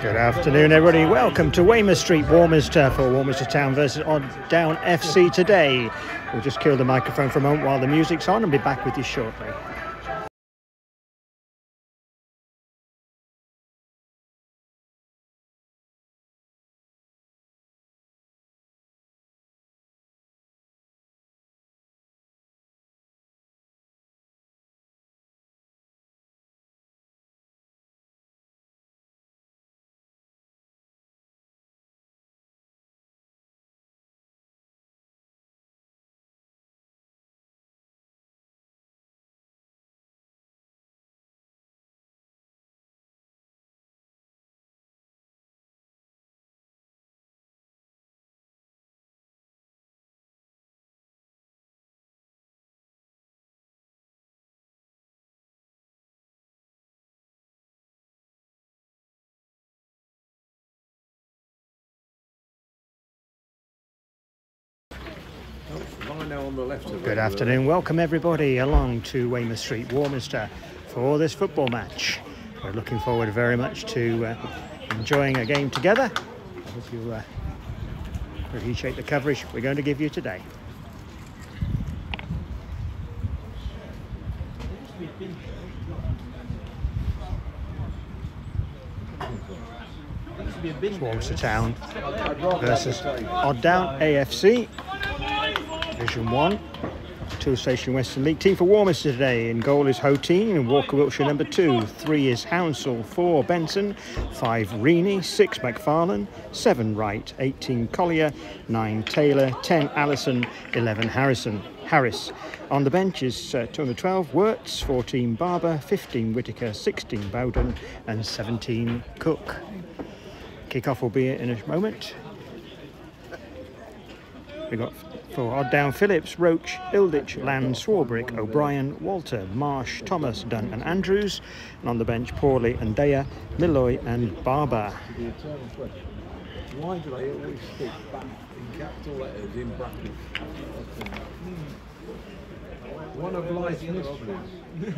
Good afternoon, everybody. Welcome to Weymouth Street, Warminster, for Warminster Town versus Odd Down FC today. We'll just kill the microphone for a moment while the music's on and be back with you shortly. On the left of Good afternoon, welcome everybody along to Weymouth Street, Warminster for this football match. We're looking forward very much to enjoying a game together. I hope you appreciate the coverage we're going to give you today. It's Warminster Town versus Odd Down AFC. Division 1, two-station Western League team for Warminster today. In goal is Hoteen, in Walker Wiltshire number 2. 3 is Hounsell, 4 Benson, 5 Reaney, 6 McFarlane, 7 Wright, 18 Collier, 9 Taylor, 10 Allison, 11 Harris. On the bench is 212 Wirtz, 14 Barber, 15 Whitaker, 16 Bowden and 17 Cook. Kick-off will be in a moment. We've got for Odd Down Phillips, Roach, Hilditch, Bland, Swarbrick, O'Brien, Walter, Marsh, Thomas, Dunn and Andrews. And on the bench, Pawley, Endoya, Malloy and Barber. Why do they always stick back in capital letters in brackets? One of life's mysteries.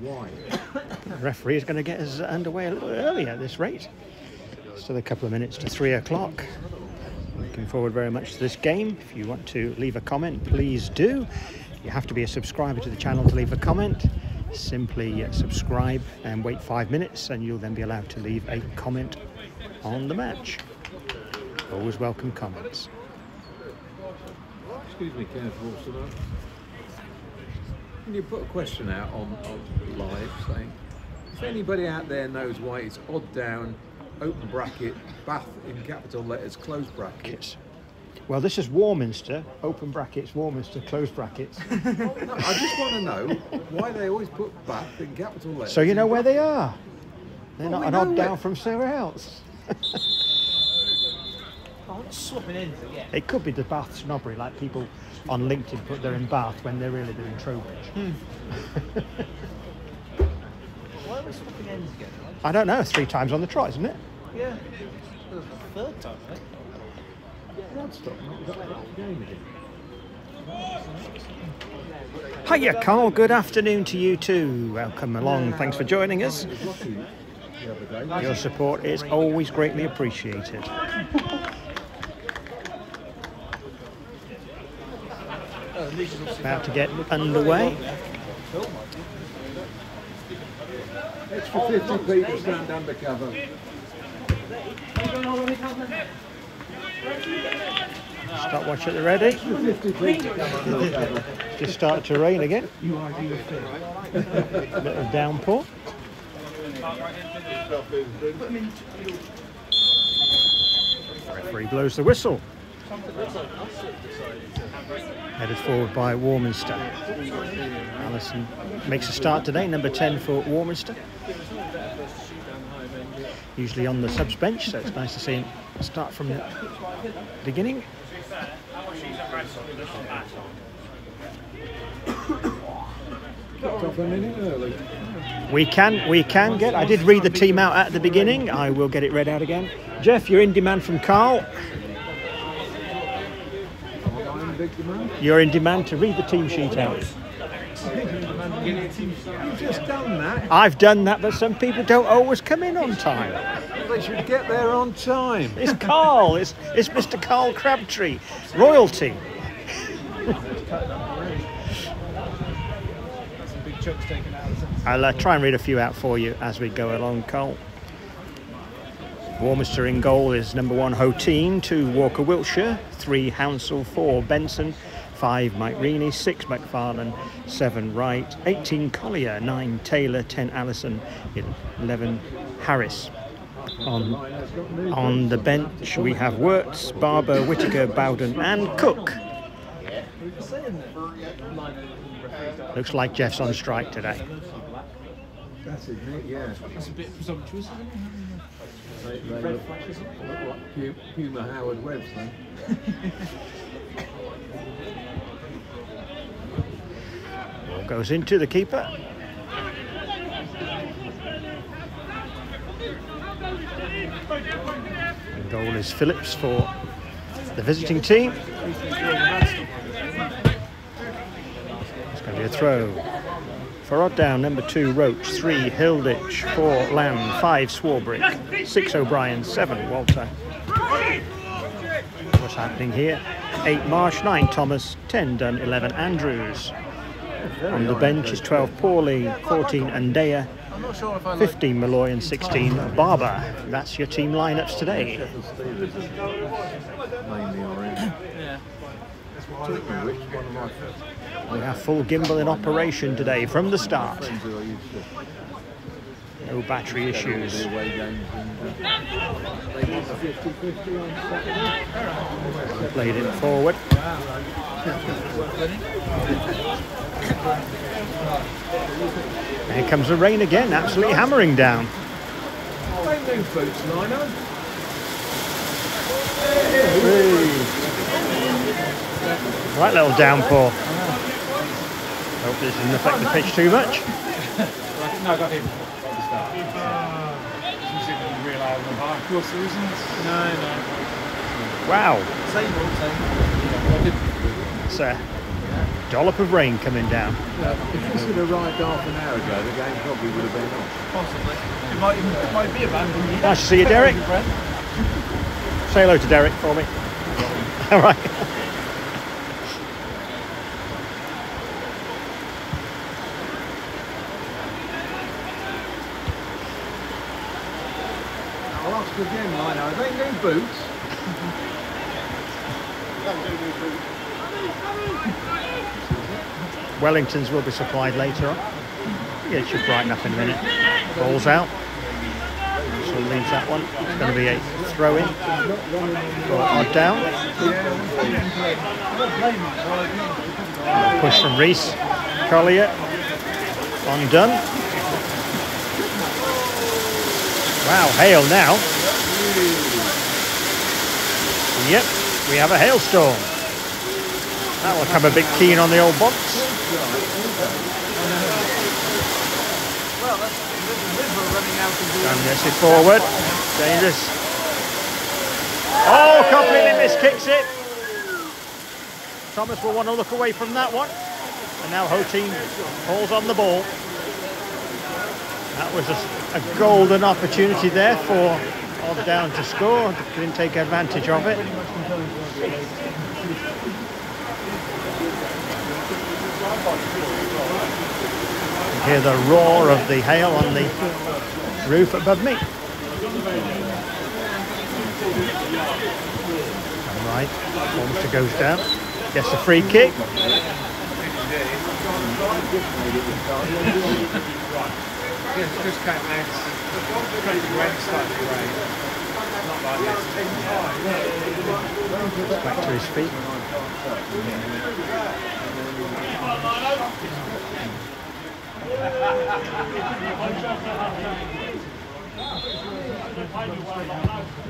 Why? The referee is going to get us underway a little earlier at this rate. Still a couple of minutes to 3 o'clock. Looking forward very much to this game. If you want to leave a comment, please do. You have to be a subscriber to the channel to leave a comment. Simply subscribe and wait 5 minutes and you'll then be allowed to leave a comment on the match. Always welcome comments. Excuse me, Kenneth Wilson. Can you put a question out on live saying, if anybody out there knows why it's Odd Down, open bracket, Bath in capital letters, close brackets. Well, this is Warminster, open brackets, Warminster, close brackets. No, I just want to know why they always put Bath in capital letters. So you know where they are. They're not an Odd Down from somewhere else. I'm not swapping in again. It could be the Bath snobbery, like people on LinkedIn put they're in Bath when they're really doing Trowbridge. Why are we swapping ends again? I don't know, 3 times on the trot, isn't it? Yeah. The 3rd time, right? Hiya, Carl. Good afternoon to you too. Welcome along. Thanks for joining us. Your support is always greatly appreciated. About to get underway. Extra 50p to stand undercover. Stopwatch at the ready. Extra 50p to come undercover. Just started to rain again. A bit of downpour. Referee blows the whistle. Headed forward by Warminster. Allison makes a start today, number 10 for Warminster. Usually on the subs bench, so it's nice to see him start from the beginning. We can get. I did read the team out at the beginning. I will get it read out again. Jeff, you're in demand from Carl. You're in demand to read the team sheet out. You've just done that. I've done that, but some people don't always come in on time. They should get there on time. It's Carl. It's Mr. Carl Crabtree, royalty. I'll try and read a few out for you as we go along, Cole. Warminster in goal is number 1 Hoteen, 2 Walker Wiltshire, 3 Hounsell, 4 Benson, 5 Mike Reaney, 6 McFarlane, 7 Wright, 18 Collier, 9 Taylor, 10 Allison, 11 Harris. On the bench we have Wirtz, Barber, Whitaker, Bowden and Cook. Looks like Jeff's on strike today. That's it, yeah. That's a bit presumptuous, isn't it? They Puma Howard Webb thing. Ball goes into the keeper. The goal is Phillips for the visiting team. It's going to be a throw. For Odd Down, number 2 Roach, 3 Hilditch, 4 Lamb, 5 Swarbrick, 6 O'Brien, 7 Walter. What's happening here? 8 Marsh, 9 Thomas, 10 Dunn, 11 Andrews. On the bench is 12 Pawley, 14 Endoya, 15 Malloy and 16 Barber. That's your team lineups today. We have full gimbal in operation today from the start. No battery issues. Played it forward. Here comes the rain again, absolutely hammering down. Right little downpour. Hope this doesn't affect the pitch too much. No, I got him at the start. Wow. It's a dollop of rain coming down. If this had arrived half an hour ago, the game probably would have been off. Possibly. It might be abandoned. Nice to see you, Derek. Say hello to Derek for me. All right. Again, I know. They ain't new boots. Wellingtons will be supplied later on. Yeah, it should brighten up in a minute. Ball's out. So leaves that one. It's going to be a throw-in. Odd Down. Push from Reese. Collier. On Dunn. Wow, hail now. Yep, we have a hailstorm. That will come a bit keen on the old box. And this is forward. Dangerous. Oh, completely miskicks it. Thomas will want to look away from that one. And now Hoteen holds on the ball. That was a golden opportunity there for Odd Down to score. Didn't take advantage of it. You hear the roar of the hail on the roof above me. All right, Warminster goes down. Gets a free kick. Back to his feet.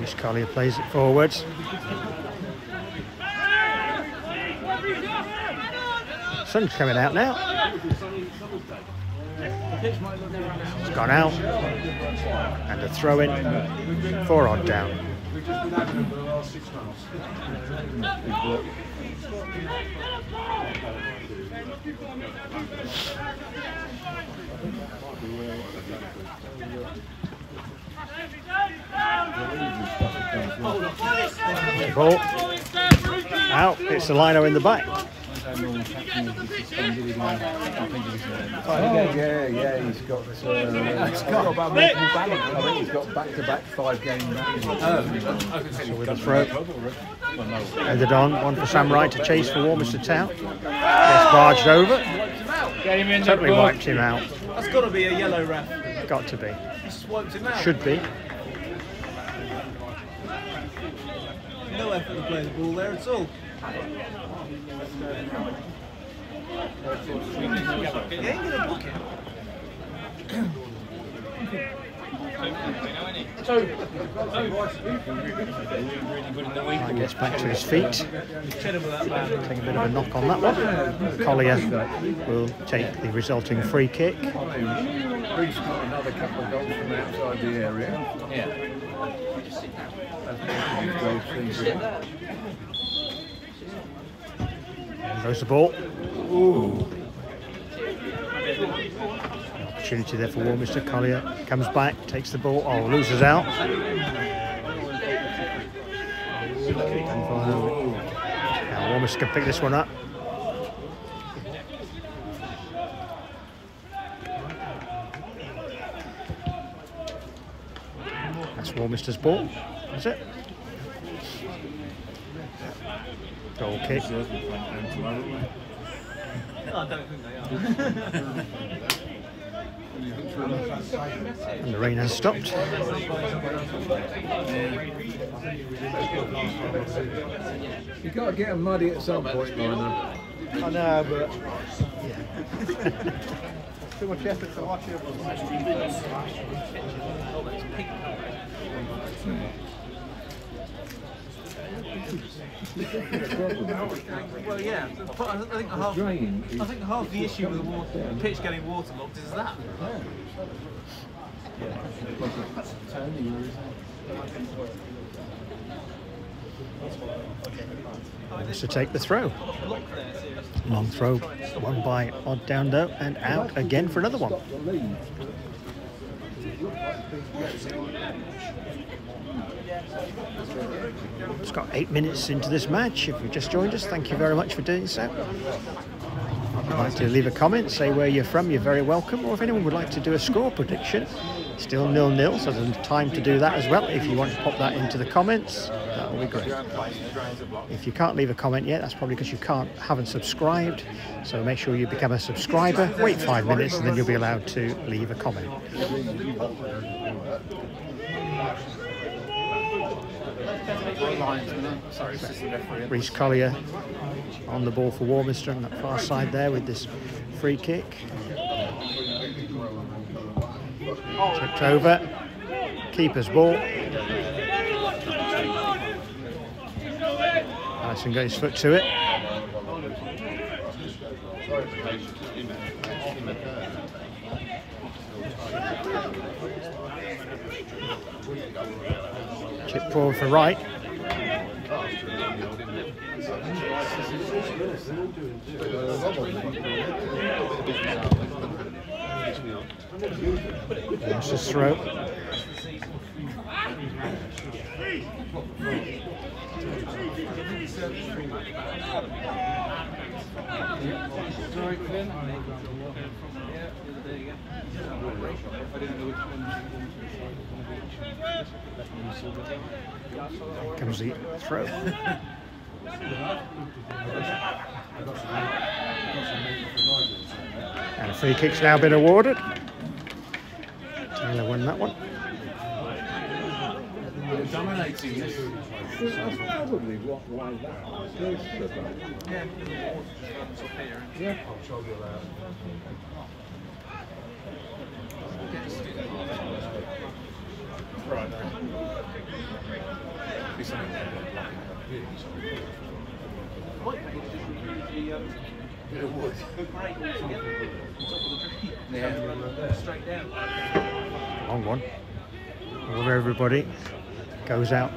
Miss Collier plays it forwards. Sun's coming out now. It's gone out, and a throw in for Odd Down. Ball. Out. It's the lino in the back. Yeah, he's got this. I think he's got back-to-back 5-game matches. Headed on, one for Sam Wright to chase for Warminster Town. Gets barged over. Totally wiped him out. That's got to be a yellow ref. Got to be. Should be. No effort to play the ball there at all. They ain't going to book it. Gets back to his feet. Take a bit of a knock on that one. Collier will take the resulting free kick. Reed's got another couple of goals from outside the area. Yeah. Goes the ball. Ooh. Opportunity there for Warminster. Collier comes back, takes the ball. Oh, loses out. Now Warminster can pick this one up. That's Warminster's ball. That's it. Goal kick. And the rain has stopped. You've got to get them muddy at some point, Lionel. I know, but yeah. Too much effort to watch it. Well, yeah, but I think half the issue with the water, pitch getting waterlogged is that. To take the throw. Long throw, one by Odd Down though, and out again for another one. It's got 8 minutes into this match. If you've just joined us, thank you very much for doing so. If you'd like to leave a comment, say where you're from, you're very welcome. Or if anyone would like to do a score prediction, still 0-0, so there's time to do that as well. If you want to pop that into the comments, that will be great. If you can't leave a comment yet, that's probably because you haven't subscribed. So make sure you become a subscriber, wait 5 minutes, and then you'll be allowed to leave a comment. Reece Collier on the ball for Warminster on that far side there with this free kick. Tipped over. Keeper's ball. Allison got his foot to it. Chip forward for Wright. That's his throw. There comes the throw. And a free kick's now been awarded. Taylor won that one. Long one. Over everybody. Goes out.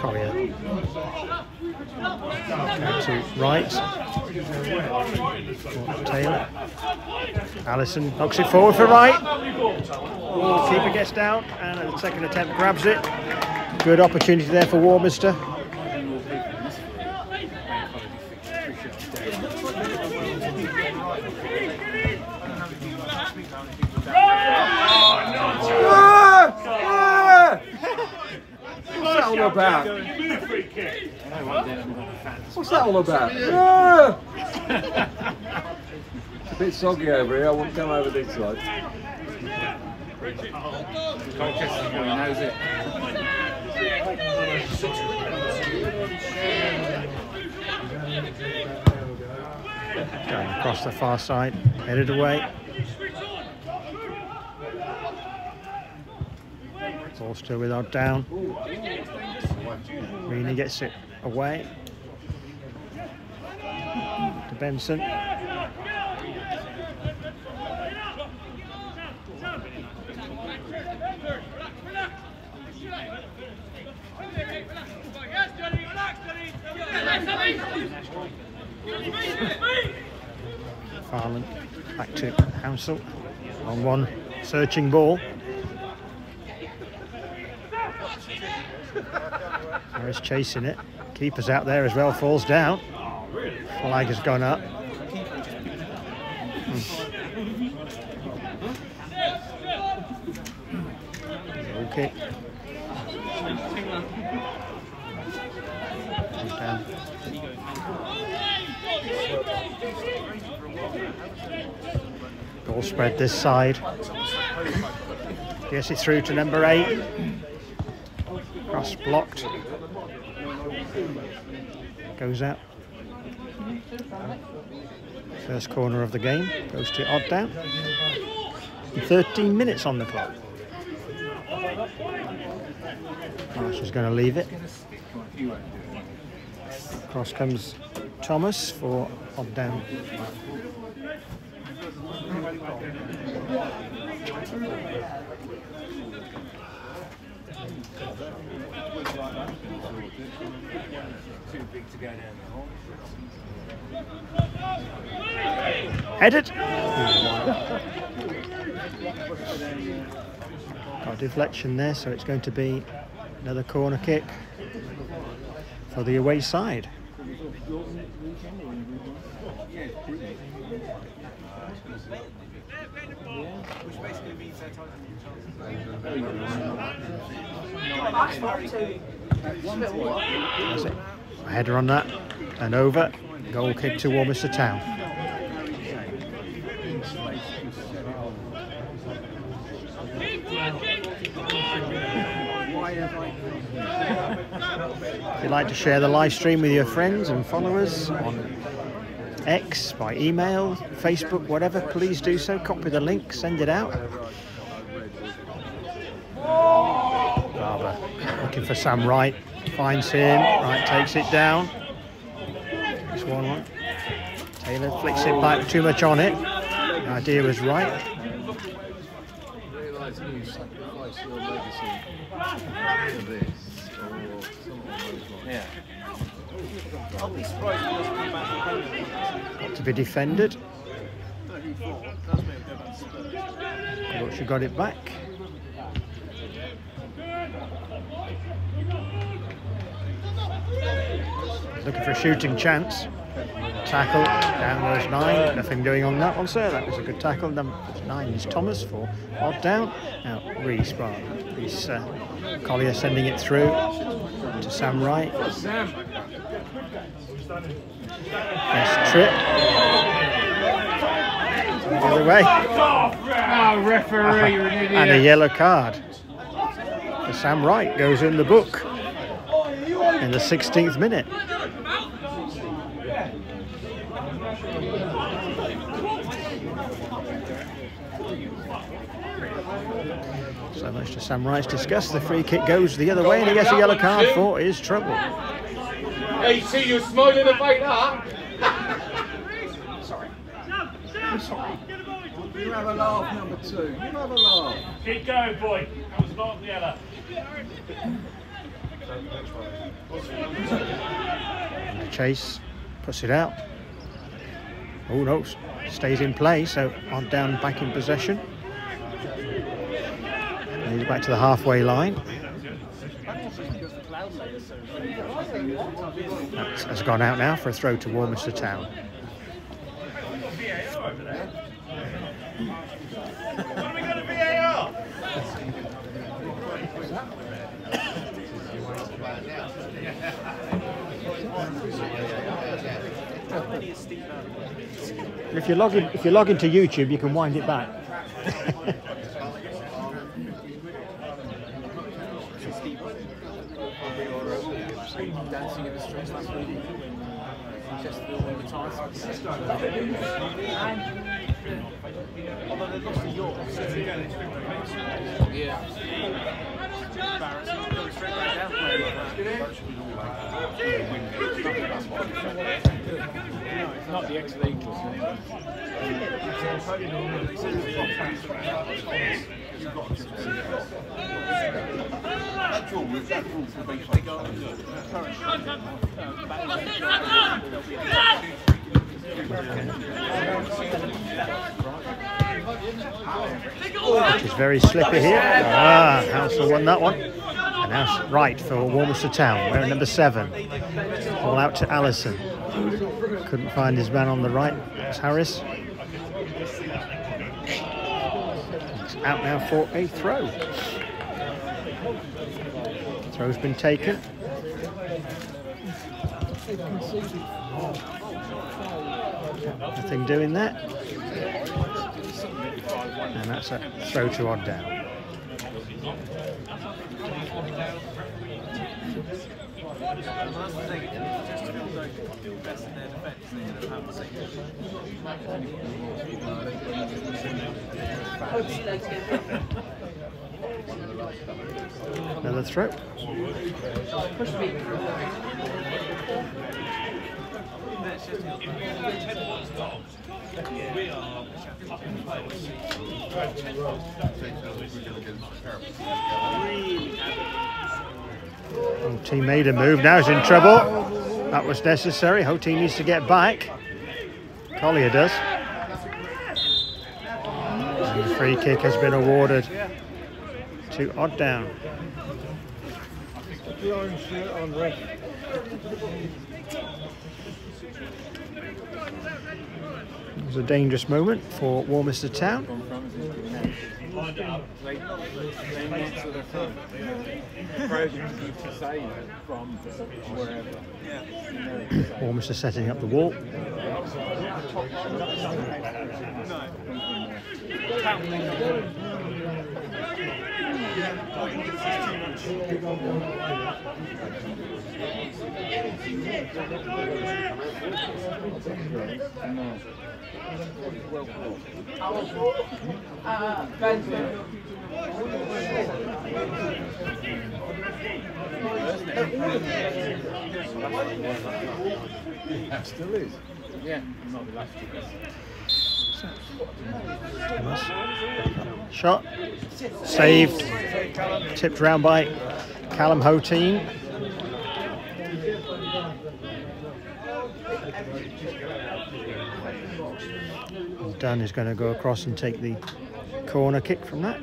Collier. To Wright. Taylor. Allison knocks it forward for Wright. Oh, the keeper gets down and at the second attempt grabs it. Good opportunity there for Warminster. About? What's that all about? It's a bit soggy over here. I wouldn't come over this side. Going across the far side, headed away. Ball still with Odd Down. Reaney gets it away to Benson. McFarlane back to Hounsell on one searching ball. Harris chasing it. Keeper's out there as well, falls down. Flag has gone up. Okay. Ball spread this side. Yes, it's through to number 8. Cross blocked. Goes out. First corner of the game goes to Odd Down. 13 minutes on the clock. Marsh is going to leave it. Across comes Thomas for Odd Down. Headed. Got a deflection there, so it's going to be another corner kick for the away side. That's it. A header on that and over. Goal kick to Warminster Town. If you'd like to share the live stream with your friends and followers on X, by email, Facebook, whatever, please do so. Copy the link, send it out. Barber looking for Sam Wright, finds him. Wright takes it down. It's 1-1. Taylor flicks it back, too much on it. The idea was Wright. Yeah. Got to be defended. She got it back. Looking for a shooting chance. Tackle, down goes 9. Nothing doing on that one, sir. That was a good tackle. Number 9 is Thomas for Odd Down. Now Reese Collier sending it through to Sam Wright. Nice trip. the other way. Oh, referee, you're an idiot. And a yellow card for Sam Wright goes in the book in the 16th minute. So much to Sam Wright's disgust. The free kick goes the other way and he gets a yellow card for his trouble. Hey, see, you're smiling about that. Sorry. I'm sorry. You have a laugh, number two. You have a laugh. Keep going, boy. That was not the other. And the chase puts it out. Oh, no. Stays in play, so Odd Down back in possession. And he's back to the halfway line. That has gone out now for a throw to Warminster Town. If you log into YouTube, you can wind it back. Not the ex-league. Which is very slippery here. Ah, Hounsell won that one. And now Wright for Warminster Town, wearing number 7. All out to Allison. Couldn't find his man on the right. That's Harris. It's out now for a throw. The throw's been taken. Nothing doing that. And that's a throw to Odd Down. Another throw. Hoteen made a move, now he's in trouble. That was necessary. Hoteen needs to get back. Collier does. And the free kick has been awarded to Odd Down. It was a dangerous moment for Warminster Town. Warminster setting up the wall. Still is. Yeah. Shot saved, tipped round by Callum Hoteen. Dunn is going to go across and take the corner kick from that.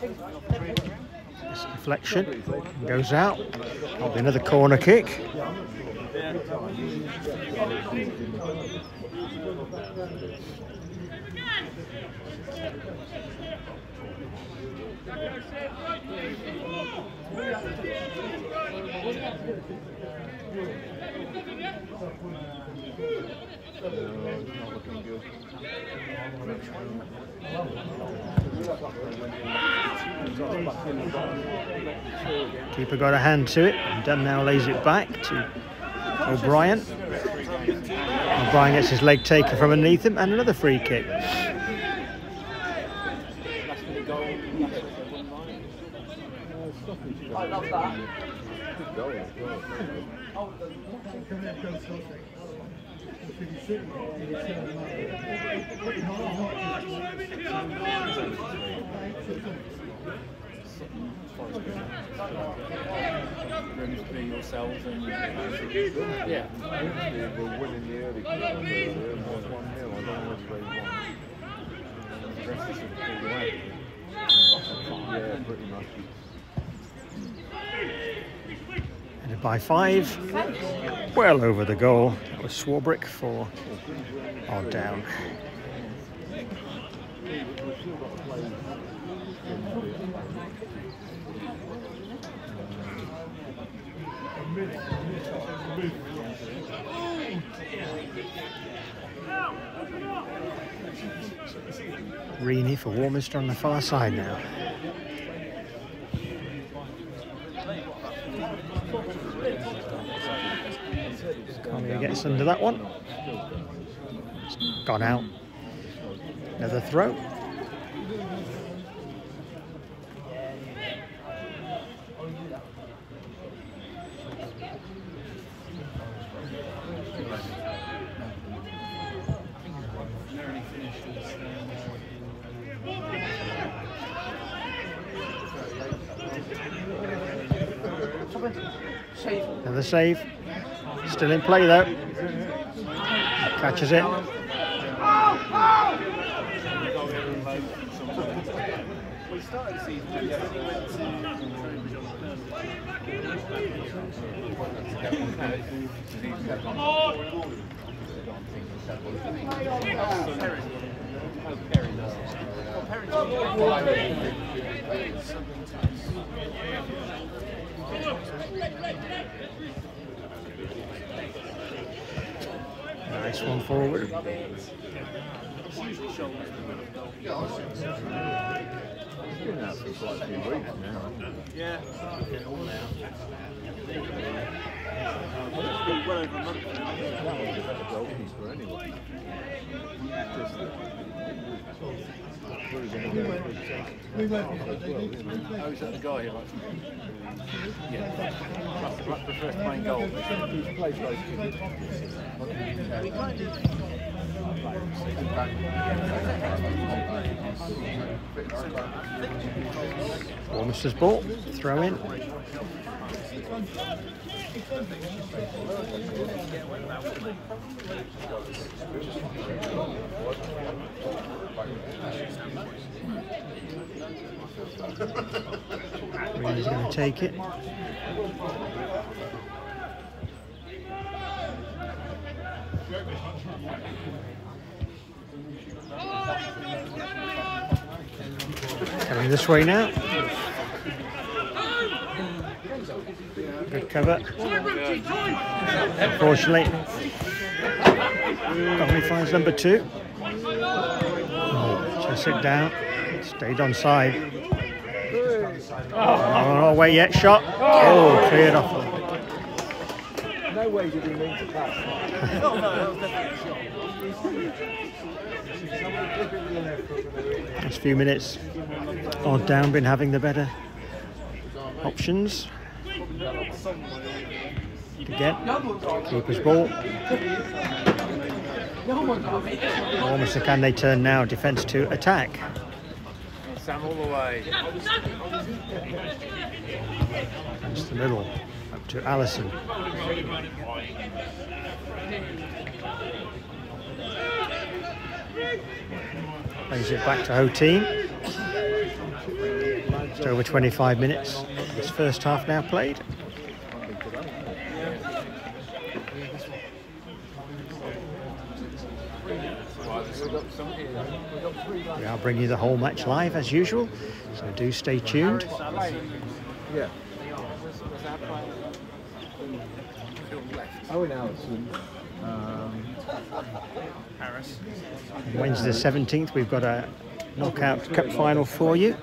Sam's not happy. It's a deflection, goes out. That'll be another corner kick. Keeper got a hand to it, and Dunn now lays it back to O'Brien. O'Brien gets his leg taken from underneath him, and another free kick. I love that. And by five, well over the goal. That was Swarbrick for Odd Down. Reaney for Warminster on the far side now. Collier gets under that one. It's gone out. Another throw. Another save, still in play though, catches it. Nice one forward. Warminster's ball, throw in. Green's going to take it. Coming this way now. Good cover. Unfortunately, Connolly finds number two. Oh, just sit down. Stayed onside. Not away yet. Shot. Oh, cleared off. No way did he mean to pass. No, that was definitely a shot. Last few minutes, Odd Down been having the better options. Again, keeper's ball. Almost a can they turn now? Defence to attack. Sam all the way. That's the middle. Up to Allison. Plays it back to Hoteen. Just over 25 minutes. This first half now played. We are bringing you the whole match live as usual, so do stay tuned. Yeah. Owen Allison. Harris. Wednesday the 17th, we've got a knockout cup final for you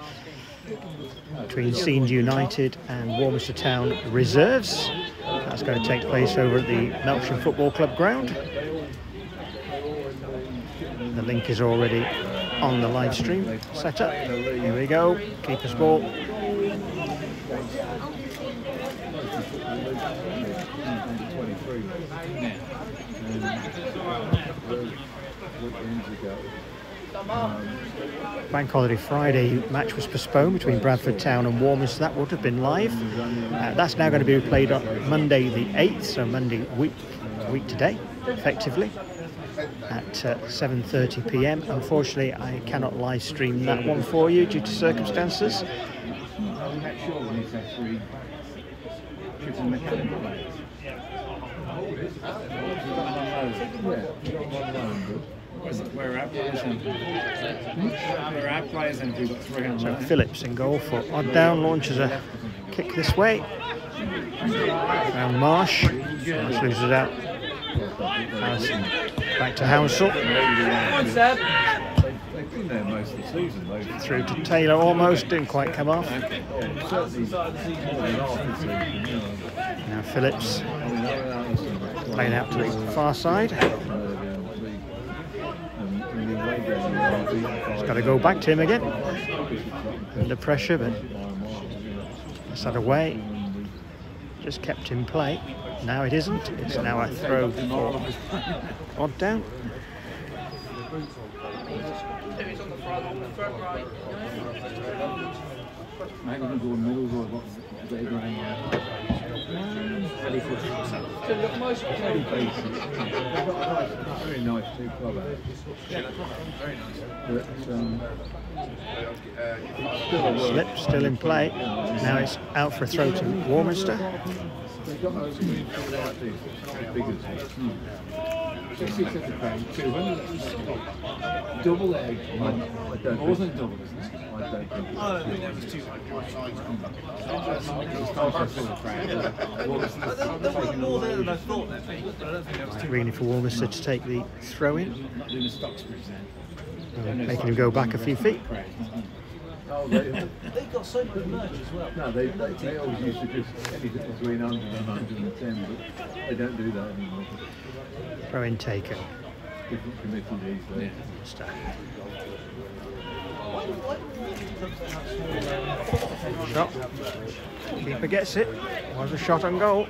between Scenes United and Warminster Town Reserves. That's going to take place over at the Melksham Football Club ground. The link is already on the live stream set up. Here we go, keeper's ball. Bank Holiday Friday match was postponed between Bradford Town and Warminster. That would have been live. That's now going to be replayed on Monday the 8th, so Monday week today, effectively, at 7:30 p.m. Unfortunately, I cannot live stream that one for you due to circumstances. So Phillips in goal for Odd Down, launches a kick this way. Around Marsh loses it out. Allison back to Hounsell. Through to Taylor, almost, didn't quite come off. Now Phillips playing out to the far side. He's got to go back to him again. Under pressure, but that's out of way. Just kept in play. Now it isn't. It's now a throw for Odd Down. Very nice too, very nice. Slip still in play. Now it's out for a throw to Warminster. Double egg. It wasn't double, Reaney for Warminster to take the throw in, making him go back a few feet. They've got so good merch as well. No, they always used to just anything between 100 and 110, but they don't do that anymore. Throw in taker. Different committees these days. Shot. Keeper gets it. Was a shot on goal.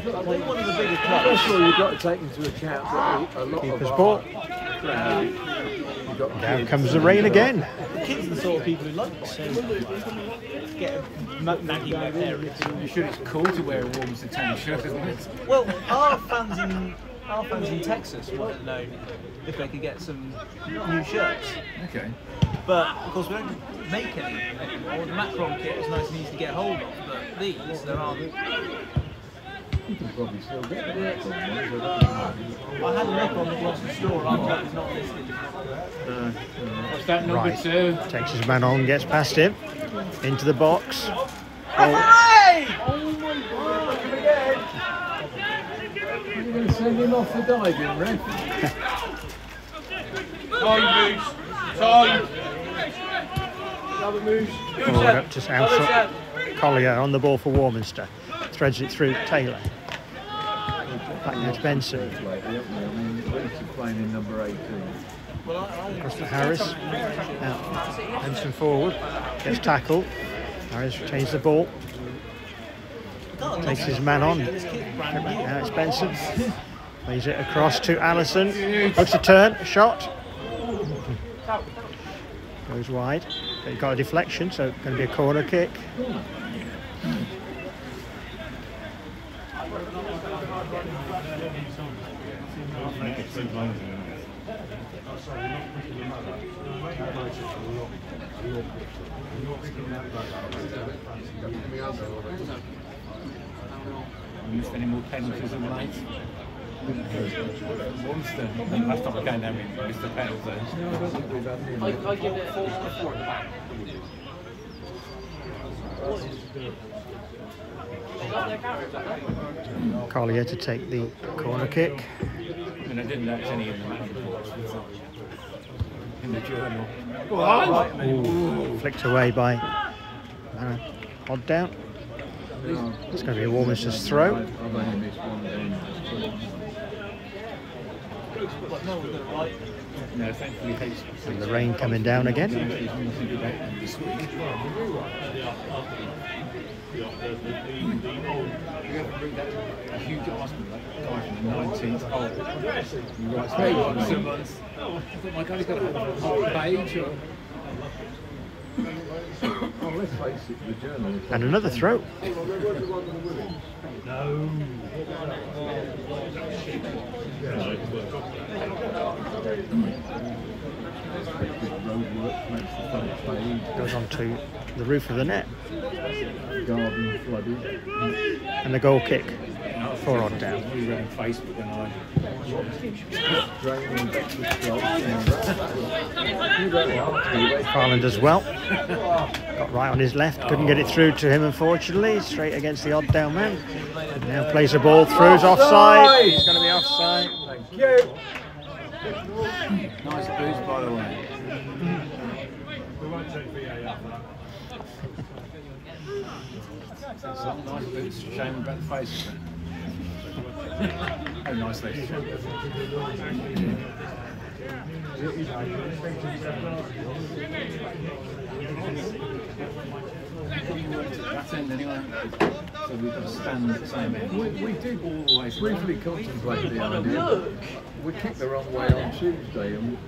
Obviously, you've got to take into account a lot. Keeper's ball. Down comes the rain again. The kids are the sort of people who like to get a Maggie back there. I'm sure it's cool to wear a Warminster Town shirt, isn't it? Well, our fans in Texas wouldn't know if they could get some new shirts. Okay. But of course we don't make any anymore. The Macron kit is nice and easy to get hold of, but these there aren't. You can probably still get it. I had a look on the Gloucester store, and it's not listed. What's that number right. Two? Takes his man on, gets past him, into the box. Oh my God! Come again! You're going to send him off for diving, Rick? Time, Moose. Time. Another Moose. Forward up to Hounsell. Collier on the ball for Warminster. Threads it through Taylor. Back now to Benson. Across to Harris. Now Benson forward. Gets tackled. Harris retains the ball. Takes his man on. Now it's Benson. Plays it across to Allison. Looks a turn. A shot. Goes wide. They've got a deflection, so it's going to be a corner kick. Are you spending more penalties on the night? Last time I came down with Mr. Penalty. I give it 4 to 4 back. Collier to take the corner kick. And I didn't notice any in the match reports in the journal. Oh, flicked away by Odd Down. It's going to be a Warminster's throw. And the rain coming down again. And another throw. No. Goes on to the roof of the net. And the goal kick for Odd Down. McFarlane does well. Got Wright on his left, couldn't get it through to him unfortunately. Straight against the Odd Down man. And now plays a ball through, he's offside. He's going to be offside. Thank you. Nice boost by the way. We won't take VAR for that. It's not nice, but it's a shame about the face. How nice they should. That's end anyway. So we've got to stand at the same end. We did always briefly contemplate the idea. We kicked the wrong way on Tuesday and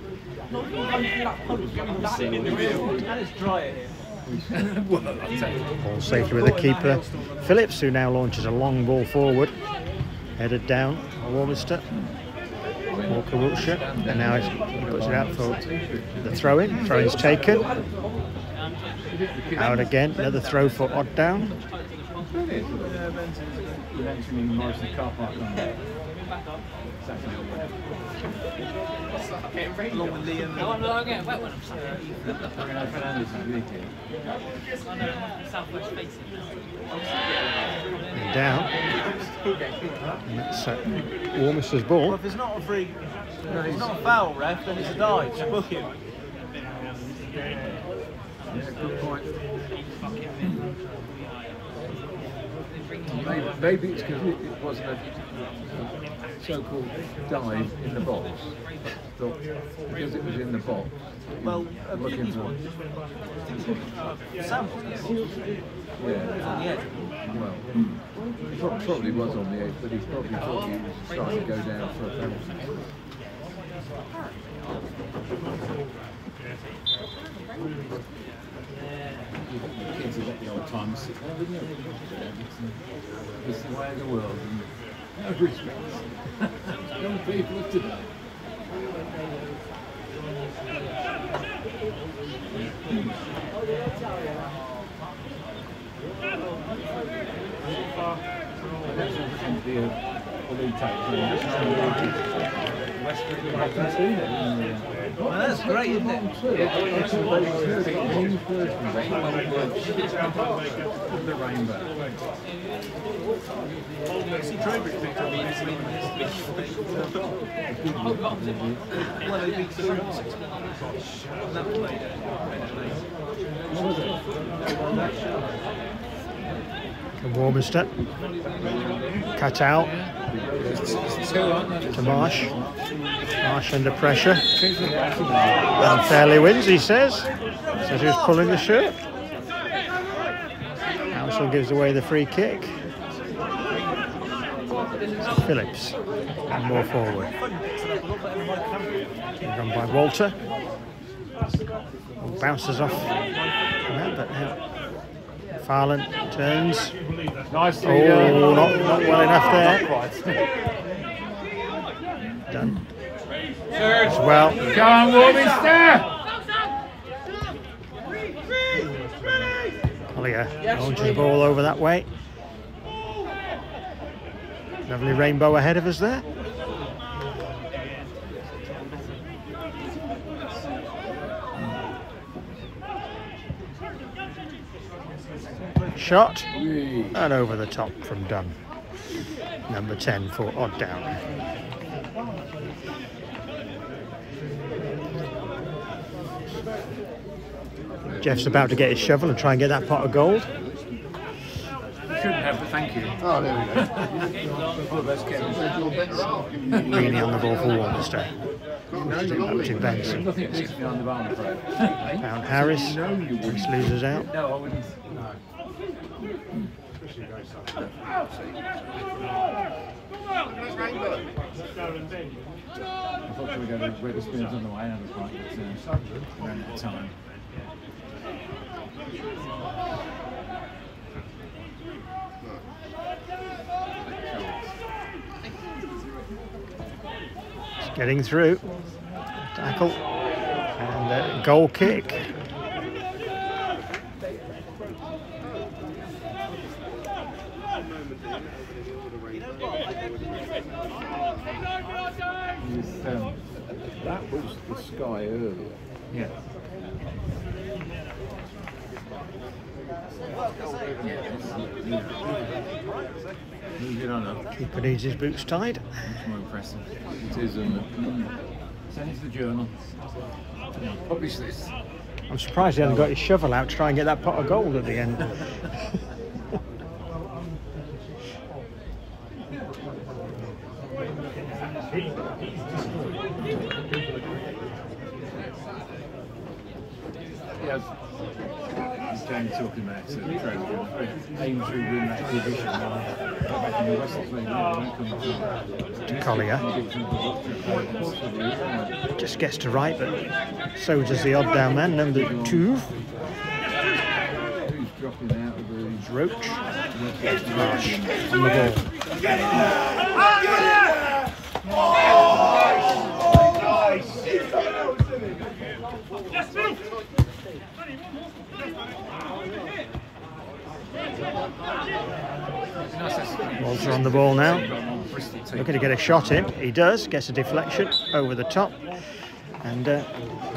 it's dry here. Ball safely with the keeper Phillips, who now launches a long ball forward, headed down by Warminster. Walker Wiltshire, and now he puts it out for the throw in. Throw in's taken. Out again, another throw for Odd Down. And down. And that's Warminster's ball. Well, if it's not a free, no, it's not a foul, ref, then it's a dive. Just book him. Yeah, good point. Maybe it's because it wasn't a so-called dive in the box, but because it was in the box, well, looking for Sam on the edge. Well, he probably was on the edge, but he probably thought he was starting to go down for a penalty. The kids have got the old time sit there, wouldn't you? It's the way of the world. No respects. Young people of today. Well, that's great, isn't it? The rainbow. Warminster. Cut out. To Marsh. Marsh under pressure. And fairly wins, he says. Says he was pulling the shirt. Hounsell gives away the free kick. Phillips. And more forward. Run by Walter. Bounces off. But Farland turns. Nice. Oh, not well enough there. Dunn as well. Go on, Warminster! Collier launches the ball over that way. Lovely rainbow ahead of us there. Shot and over the top from Dunn. Number 10 for Odd Down. Jeff's about to get his shovel and try and get that pot of gold. Shouldn't have, but thank you. Oh, there we go. Reaney on the ball for Warminster. Up to Benson. Found Harris. Harris loses out. No, I wouldn't. I thought we were going to wait the spins on the way out of the park, but ran out of time. It's getting through. Tackle. And a goal kick. That was the sky earlier. Yeah. Keeper needs his boots tied. It's more impressive. It is. Send it to the journal. Publish this. I'm surprised he hasn't got his shovel out to try and get that pot of gold at the end. Talking about aims to win that division back in the West League. Collier just gets to right, but so does the Odd Down man, number 2. Who's dropping out of the Roach? Marsh on the ball. Walter on the ball now, looking to get a shot in. He does, gets a deflection over the top and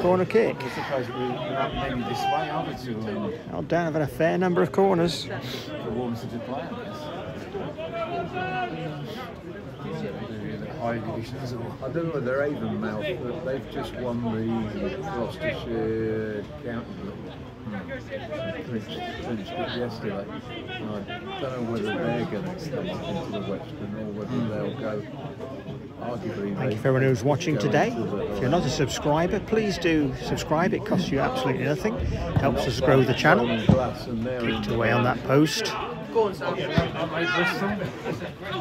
corner kick. Odd Down having a fair number of corners. I don't know whether they're Avonmouth, but they've just won the Gloucestershire County yesterday. I don't know whether they're going to stay into the Western or whether they'll go. Arguably, thank you for everyone who's watching today. If you're not a subscriber, please do subscribe. It costs you absolutely nothing. Helps us grow the channel. Clicked away on that post.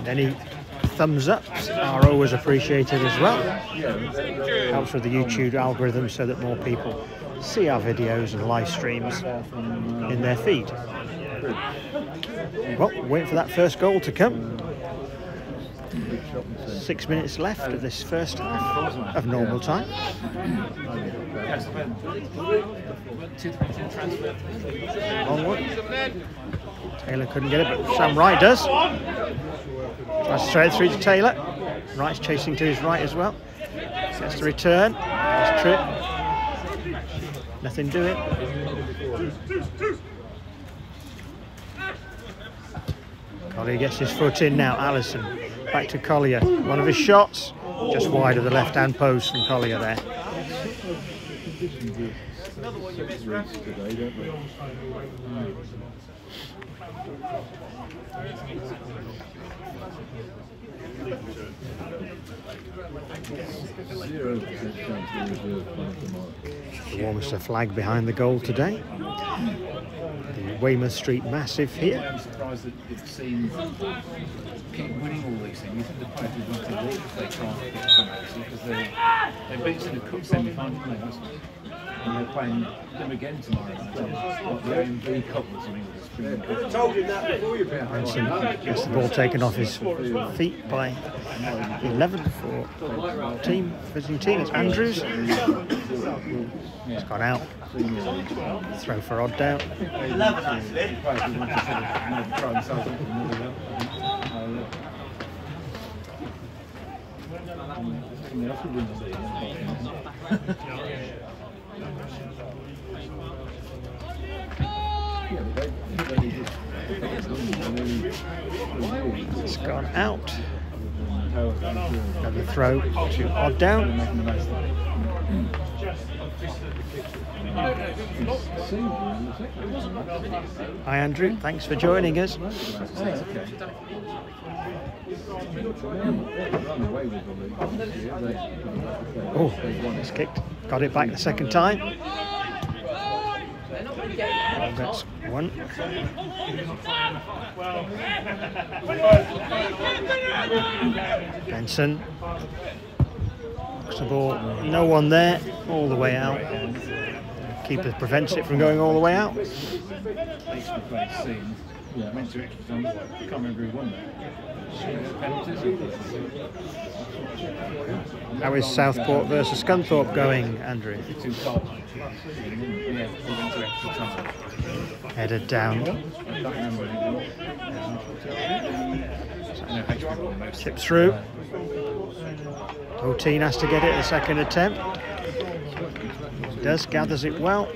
Any thumbs ups are always appreciated as well. Helps with the YouTube algorithm so that more people see our videos and live streams in their feed. Well, wait for that first goal to come. 6 minutes left of this first half of normal time. Onward. Taylor couldn't get it, but Sam Wright does. Tries to throw it through to Taylor. Wright's chasing to his right as well. Gets to return. Nice trip. Nothing doing. Collier gets his foot in now. Allison back to Collier. One of his shots just wide of the left hand post from Collier there. The Warminster flag behind the goal today. The Weymouth Street massive here. I'm surprised that they've seen keep winning all these things. You think the players would want to walk if they can't get the penalty because they've beaten the Cook semi-final. and you're playing them again tomorrow. What, the AMB Cup or something? I told him that before you been. Benson gets the ball taken off his feet by the 11th for team, visiting team. It's Andrews. He's gone out. Throw for Odd Down. It's gone out. Another throw to Odd Down. Hi Andrew, thanks for joining us. Oh, it's kicked. Got it back the second time. That's one. Benson. The ball, no one there, all the way out. Keeper prevents it from going all the way out. How is Southport versus Scunthorpe going, Andrew? Headed down. Chip through. Hoteen has to get it a second attempt. He does, gathers it well.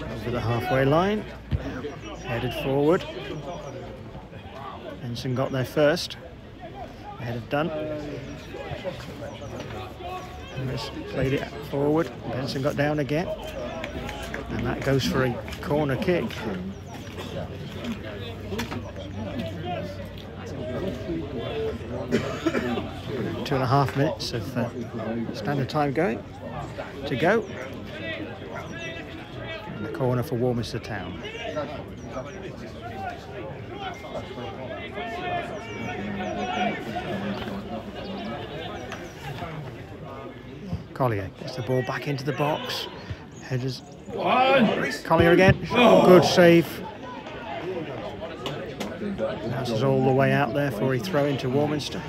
Over the halfway line, headed forward. Benson got there first, ahead of Dunn. Harris played it forward, Benson got down again. And that goes for a corner kick. Two and a half minutes of standard time going to go. And the corner for Warminster Town. Collier gets the ball back into the box. Headers. Collier again. Oh. Good save. Passes all the way out there for a throw into Warminster.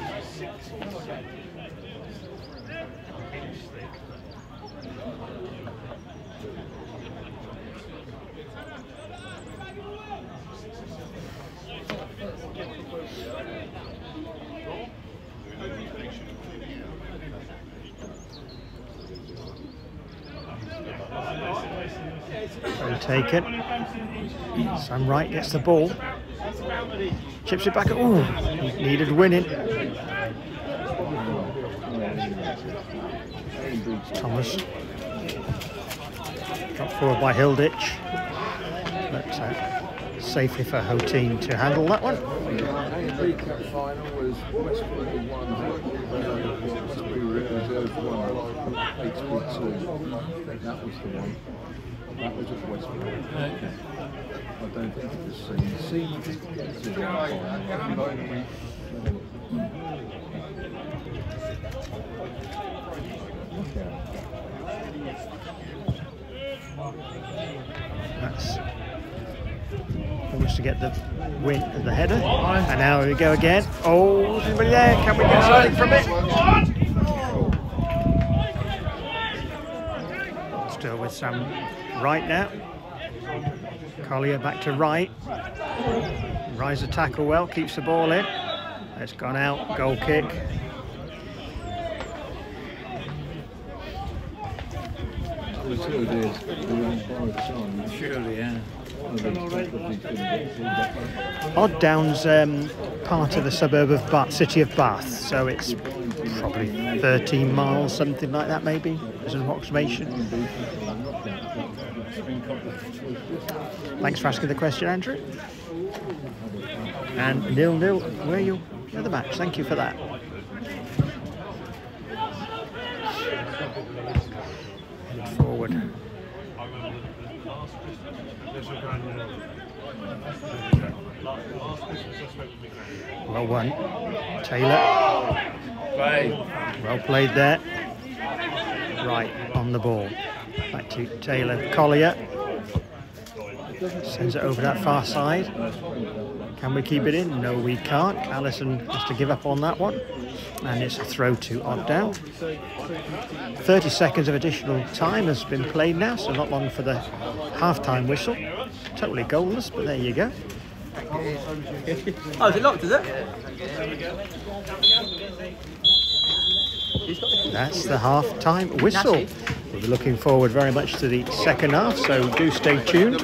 Taken. Sam Wright gets the ball. Chips it back. Oh, needed winning. Thomas. Dropped forward by Hilditch. But safely for Hoteen to handle that one. That was the one. That was just Westbrook. Okay. I don't think it was seen. That's almost to get the win of the header. And now we go again. Oh, is anybody there? Can we get something from it? Still with Sam Wright now. Collier back to Wright. Riser tackle well, keeps the ball in. It's gone out, goal kick. Surely, yeah. Odd Down's part of the suburb of Bath, city of Bath, so it's probably 13 miles, something like that, maybe, as an approximation. Thanks for asking the question, Andrew. And 0-0, where you at the match? Thank you for that. And forward. Well won. Taylor. Well played there. Right on the ball. Back to Taylor. Collier. Sends it over that far side. Can we keep it in? No, we can't. Allison has to give up on that one. And it's a throw to Odd Down. 30 seconds of additional time has been played now, so not long for the half-time whistle. Totally goalless, but there you go. Oh, is it locked, is it? That's the half-time whistle. We'll be looking forward very much to the second half, so do stay tuned.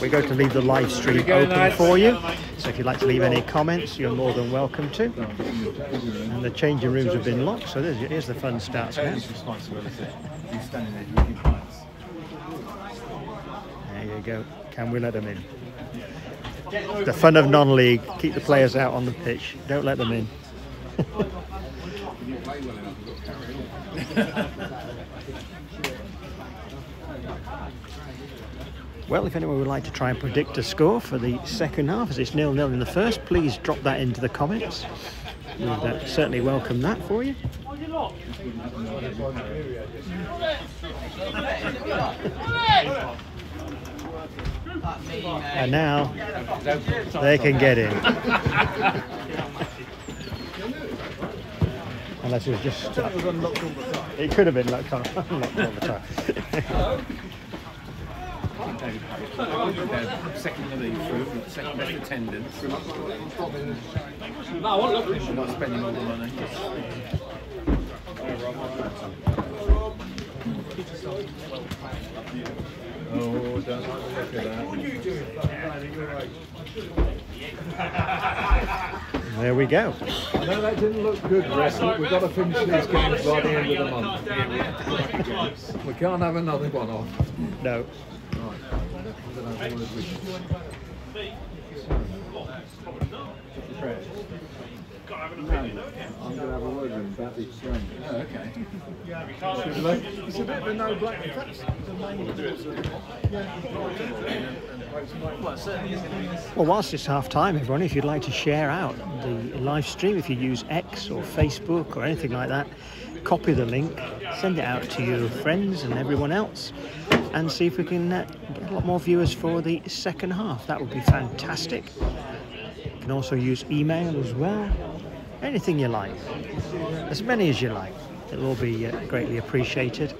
We're going to leave the live stream open for you, so if you'd like to leave any comments, you're more than welcome to. And the changing rooms have been locked, so here's the fun starts now. There you go. Can we let them in? The fun of non-league. Keep the players out on the pitch. Don't let them in. Well, if anyone would like to try and predict a score for the second half, as it's 0-0 in the first, please drop that into the comments. We'd certainly welcome that for you. And now they can get in. Unless it was just stuck. It could have been locked on all the time. Second league through, second best attendance. Not spending all the money. Oh, don't look at that. There we go. I know that didn't look good, Rest. We've got to finish these games by the end of the month. We can't have another one off. No. I'm going to have a word with Bradley. Oh, okay. It's a bit of a no-black effect. Well, whilst it's half-time, everyone, if you'd like to share out the live stream, if you use X or Facebook or anything like that, copy the link, send it out to your friends and everyone else, and see if we can get a lot more viewers for the second half. That would be fantastic. You can also use email as well. Anything you like, as many as you like. It'll all be greatly appreciated.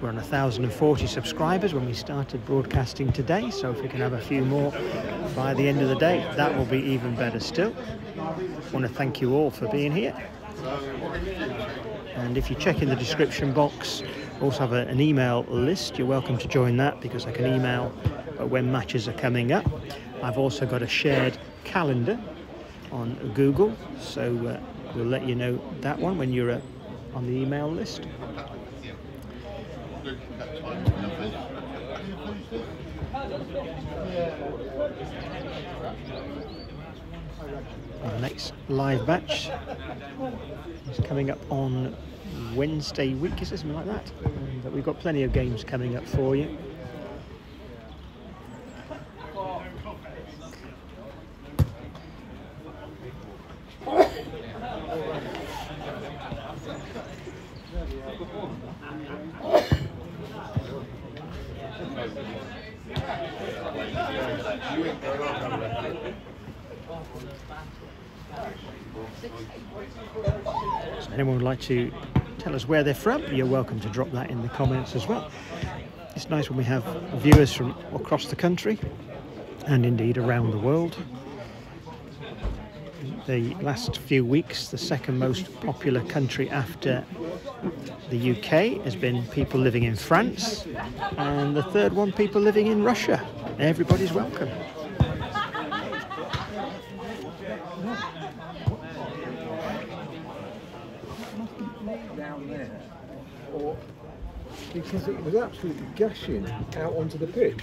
We're on 1,040 subscribers when we started broadcasting today, so if we can have a few more by the end of the day, that will be even better still. I want to thank you all for being here. And if you check in the description box, also have an email list. You're welcome to join that, because I can email when matches are coming up. I've also got a shared calendar on Google, so we'll let you know that one when you're on the email list. Our next live match is coming up on Wednesday week, or something like that. But we've got plenty of games coming up for you. So anyone would like to tell us where they're from, you're welcome to drop that in the comments as well. It's nice when we have viewers from across the country and indeed around the world. The last few weeks, the second most popular country after the UK has been people living in France, and the third one, people living in Russia. Everybody's welcome. Because it was absolutely gushing out onto the pitch.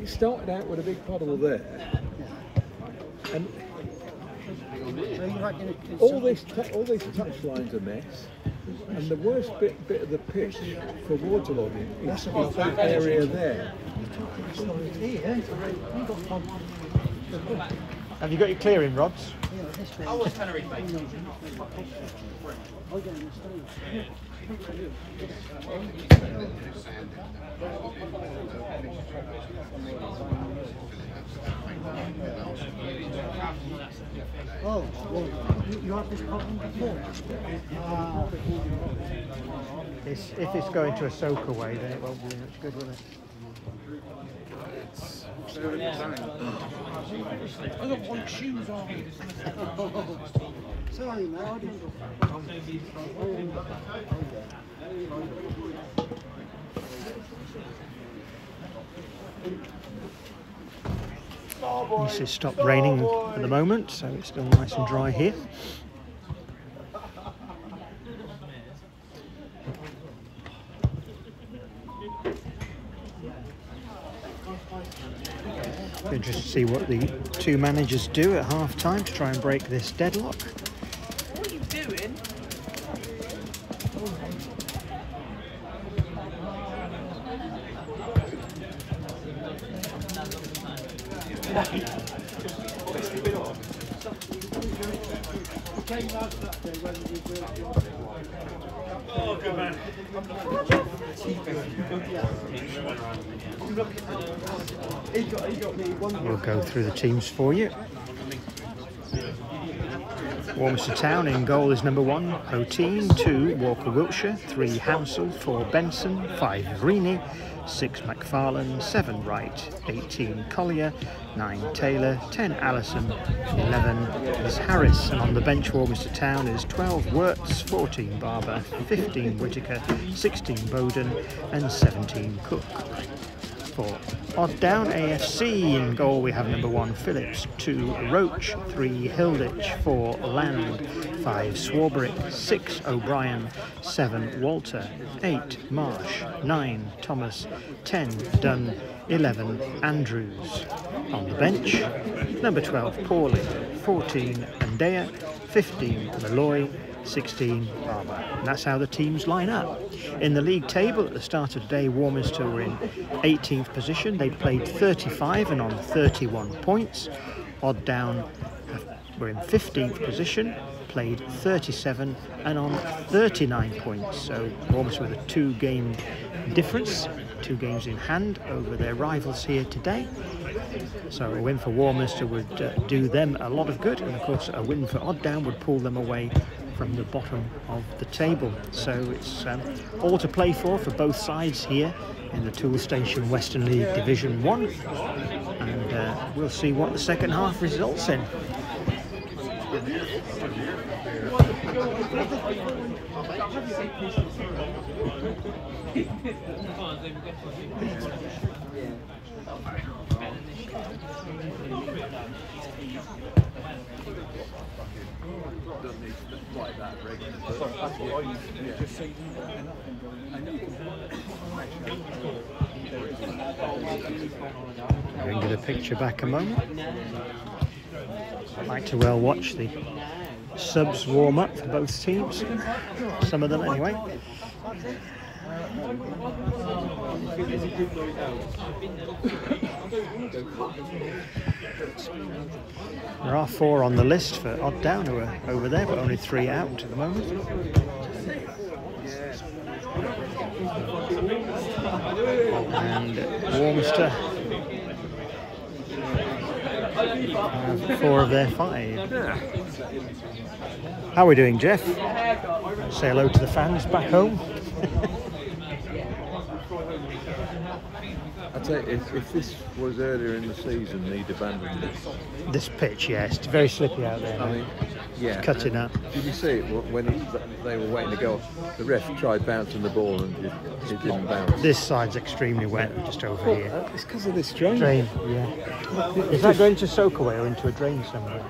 It started out with a big puddle there, and all these touchlines are a mess. And the worst bit of the pitch for waterlogging is that area there. Have you got your clearing rods? I was trying to read back. Oh, well, you have this problem before? If it's going to a soak away, then it won't be much good, will it? I don't want shoes on. Sorry, man. I didn't. This has stopped raining at the moment, so it's still nice and dry here. Interesting to see what the two managers do at half time to try and break this deadlock. What are you doing? Oh, good man. We'll go through the teams for you. Warminster Town in goal is number 1, Hoteen, 2, Walker Wiltshire, 3, Hounsell, 4, Benson, 5, Reaney, 6, McFarlane, 7, Wright, 18, Collier, 9, Taylor, 10, Allison, 11 is Harris, and on the bench Warminster Town is 12, Wirtz, 14, Barber, 15, Whitaker, 16, Bowden, and 17, Cook. For Odd Down AFC in goal we have number 1 Phillips, 2 Roach, 3 Hilditch, 4 Bland, 5 Swarbrick, 6 O'Brien, 7 Walter, 8 Marsh, 9 Thomas, 10 Dunn, 11 Andrews. On the bench, number 12 Pawley, 14 Endoya, 15 Malloy, 16 Barber. And that's how the teams line up. In the league table at the start of today, Warminster were in 18th position. They played 35 and on 31 points. Odd Down were in 15th position, played 37 and on 39 points. So Warminster with a 2-game difference, 2 games in hand over their rivals here today. So a win for Warminster would do them a lot of good, and of course a win for Odd Down would pull them away from the bottom of the table. So it's all to play for both sides here in the Tool Station Western League Division 1, and we'll see what the second half results in. Bring the picture back a moment. I like to well watch the subs warm up for both teams, some of them anyway. There are 4 on the list for Odd Down who are over there, but only 3 out at the moment. And Warminster have 4 of their 5. How are we doing, Jeff? Say hello to the fans back home. I'd say if this was earlier in the season, they'd abandon this pitch. Yes, it's very slippy out there. I mean, yeah, it's cutting up. Did you see it when they were waiting to go off? The ref tried bouncing the ball and it didn't bounce. This side's extremely wet, just over here. It's because of this drain. Yeah. Is that going to soak away or into a drain somewhere?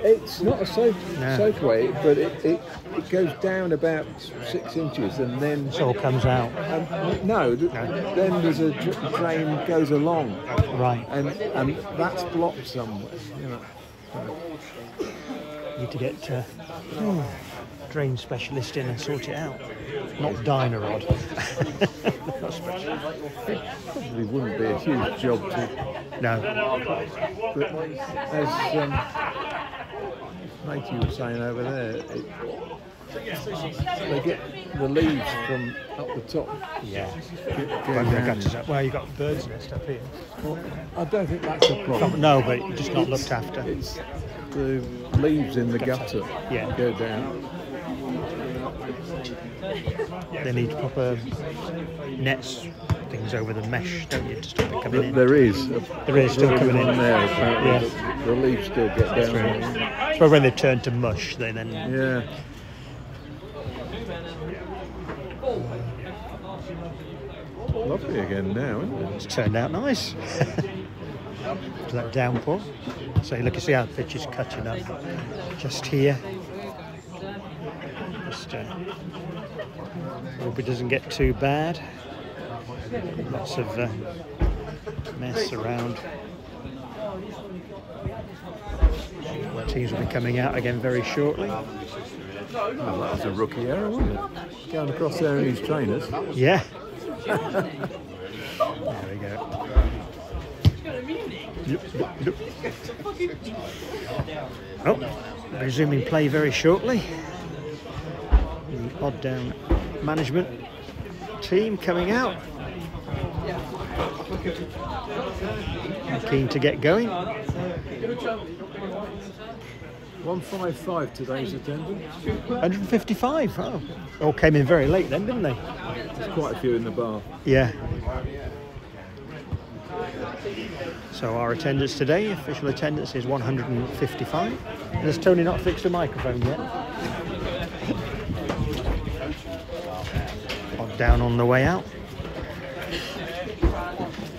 It's not a soakaway, but it goes down about 6 inches and then... It all comes out. Then there's a drain goes along. Right. And that's blocked somewhere, you know. Need to get drain specialist in and sort it out. Not Dynarod. Not special. Probably wouldn't be a huge job to... No. But as Matey was saying over there, they get the leaves from up the top. Yeah. Well, you've got bird's nest up here. Well, I don't think that's a problem. No, but it's just not looked after. It's the leaves in the gutter. Yeah. Go down. They need proper nets, things over the mesh, don't you, to stop it coming in? There is still coming in there, apparently. Yeah. The leaves still get down. Right. It's probably when they turn to mush, they then... Yeah. Lovely again now, isn't it? It's turned out nice. To that downpour. So look, you see how the pitch is cutting up just here. Just hope it doesn't get too bad. Lots of mess around. Teams will be coming out again very shortly. Oh, that was a rookie error, wasn't it? Going across there in his trainers. Yeah. There we go. Yep. Oh, resuming play very shortly. Odd Down management team coming out. Keen to get going. 155 today's attendance. 155. Oh, all came in very late then, didn't they? There's quite a few in the bar. Yeah. So our attendance today, official attendance, is 155. And has Tony not fixed the microphone yet? Down on the way out.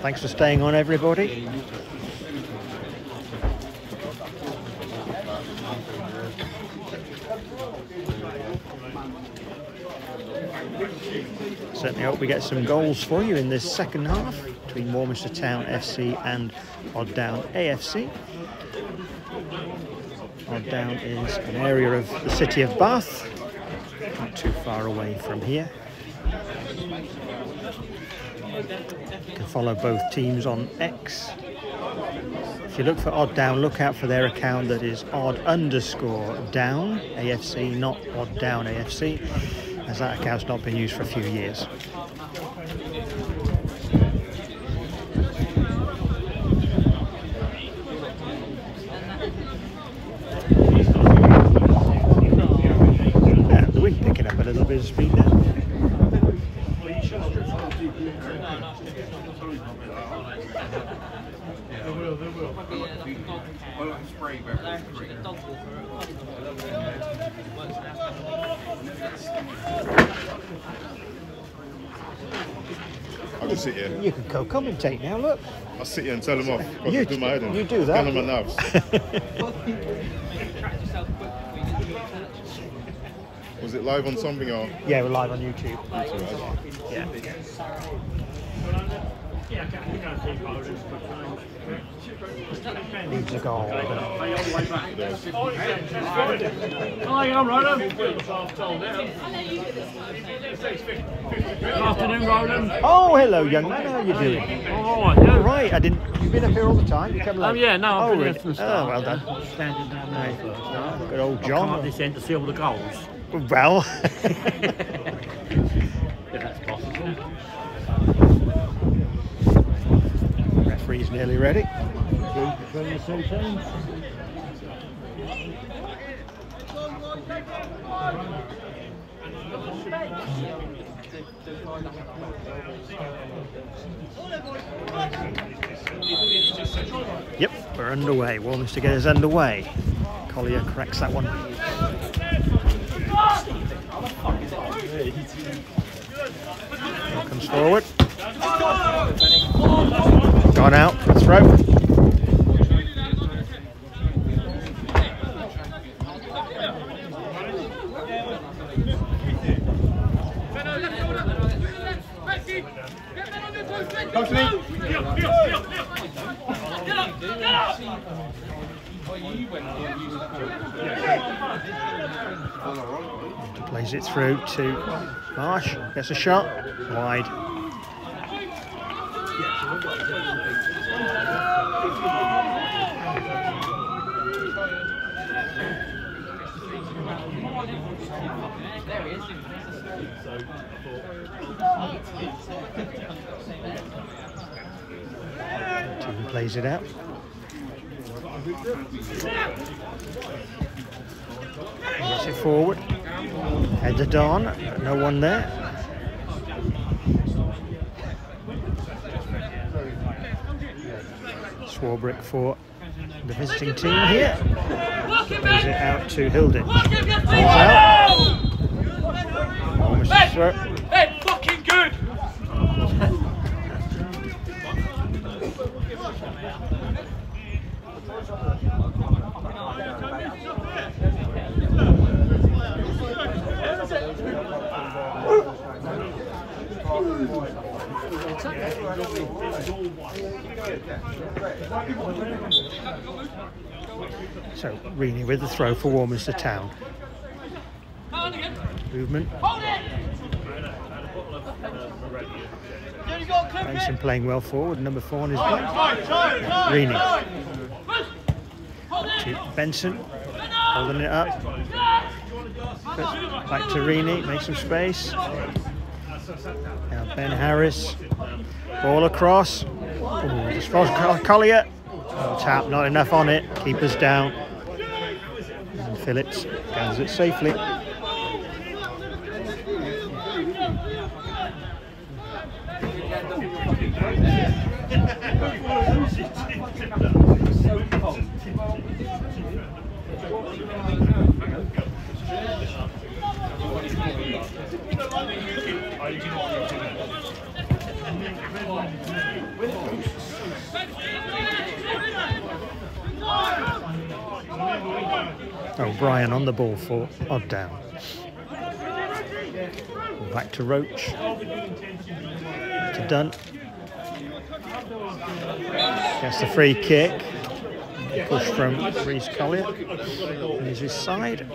Thanks for staying on, everybody. Certainly hope we get some goals for you in this second half between Warminster Town FC and Odd Down AFC. Odd Down is an area of the city of Bath, not too far away from here. You can follow both teams on X. If you look for Odd Down, look out for their account, that is odd_down AFC, not Odd Down AFC, as that account's not been used for a few years. The wind picking up a little bit of speed now. I can sit here. You can co-commentate now, look. I'll sit here and tell them off. You do my head in. You do that. Tell them my nerves. Was it live on something or? Yeah, we're live on YouTube. Yeah. Needs a goal. Hi, I'm Roland. Afternoon, Roland. Oh, hello, young man. How are you doing? All right. Yeah. All right. I didn't. You've been up here all the time. You come late. Yeah. No, I've been here from the start. Oh, well done. Standing down there from the start. Good old John. I've come up this end to see all the goals. Well. He's nearly ready. Yep, we're underway. Warminster get us underway. Collier corrects that one. Comes forward. Gone out, throw. Plays it through to Marsh, gets a shot, wide. Team plays it out. Gets it forward. Headed on, no one there. Swarbrick for the visiting team here. Plays it out to Hilditch. Almost a throw. Ben, fucking good! So Reaney with the throw for Warminster Town. Movement. Benson playing well forward. Number 4 on his back. Reaney. To Benson. Holding it up. Back to Reaney. Make some space. Now Ben Harris. Ball across. Ooh, just falls Collier. Oh, tap, not enough on it. Keeper's down. And Phillips handles it safely. O'Brien on the ball for Odd Down. Back to Roach. To Dunn. Gets the free kick. Push from Reece Collier. Here's his side.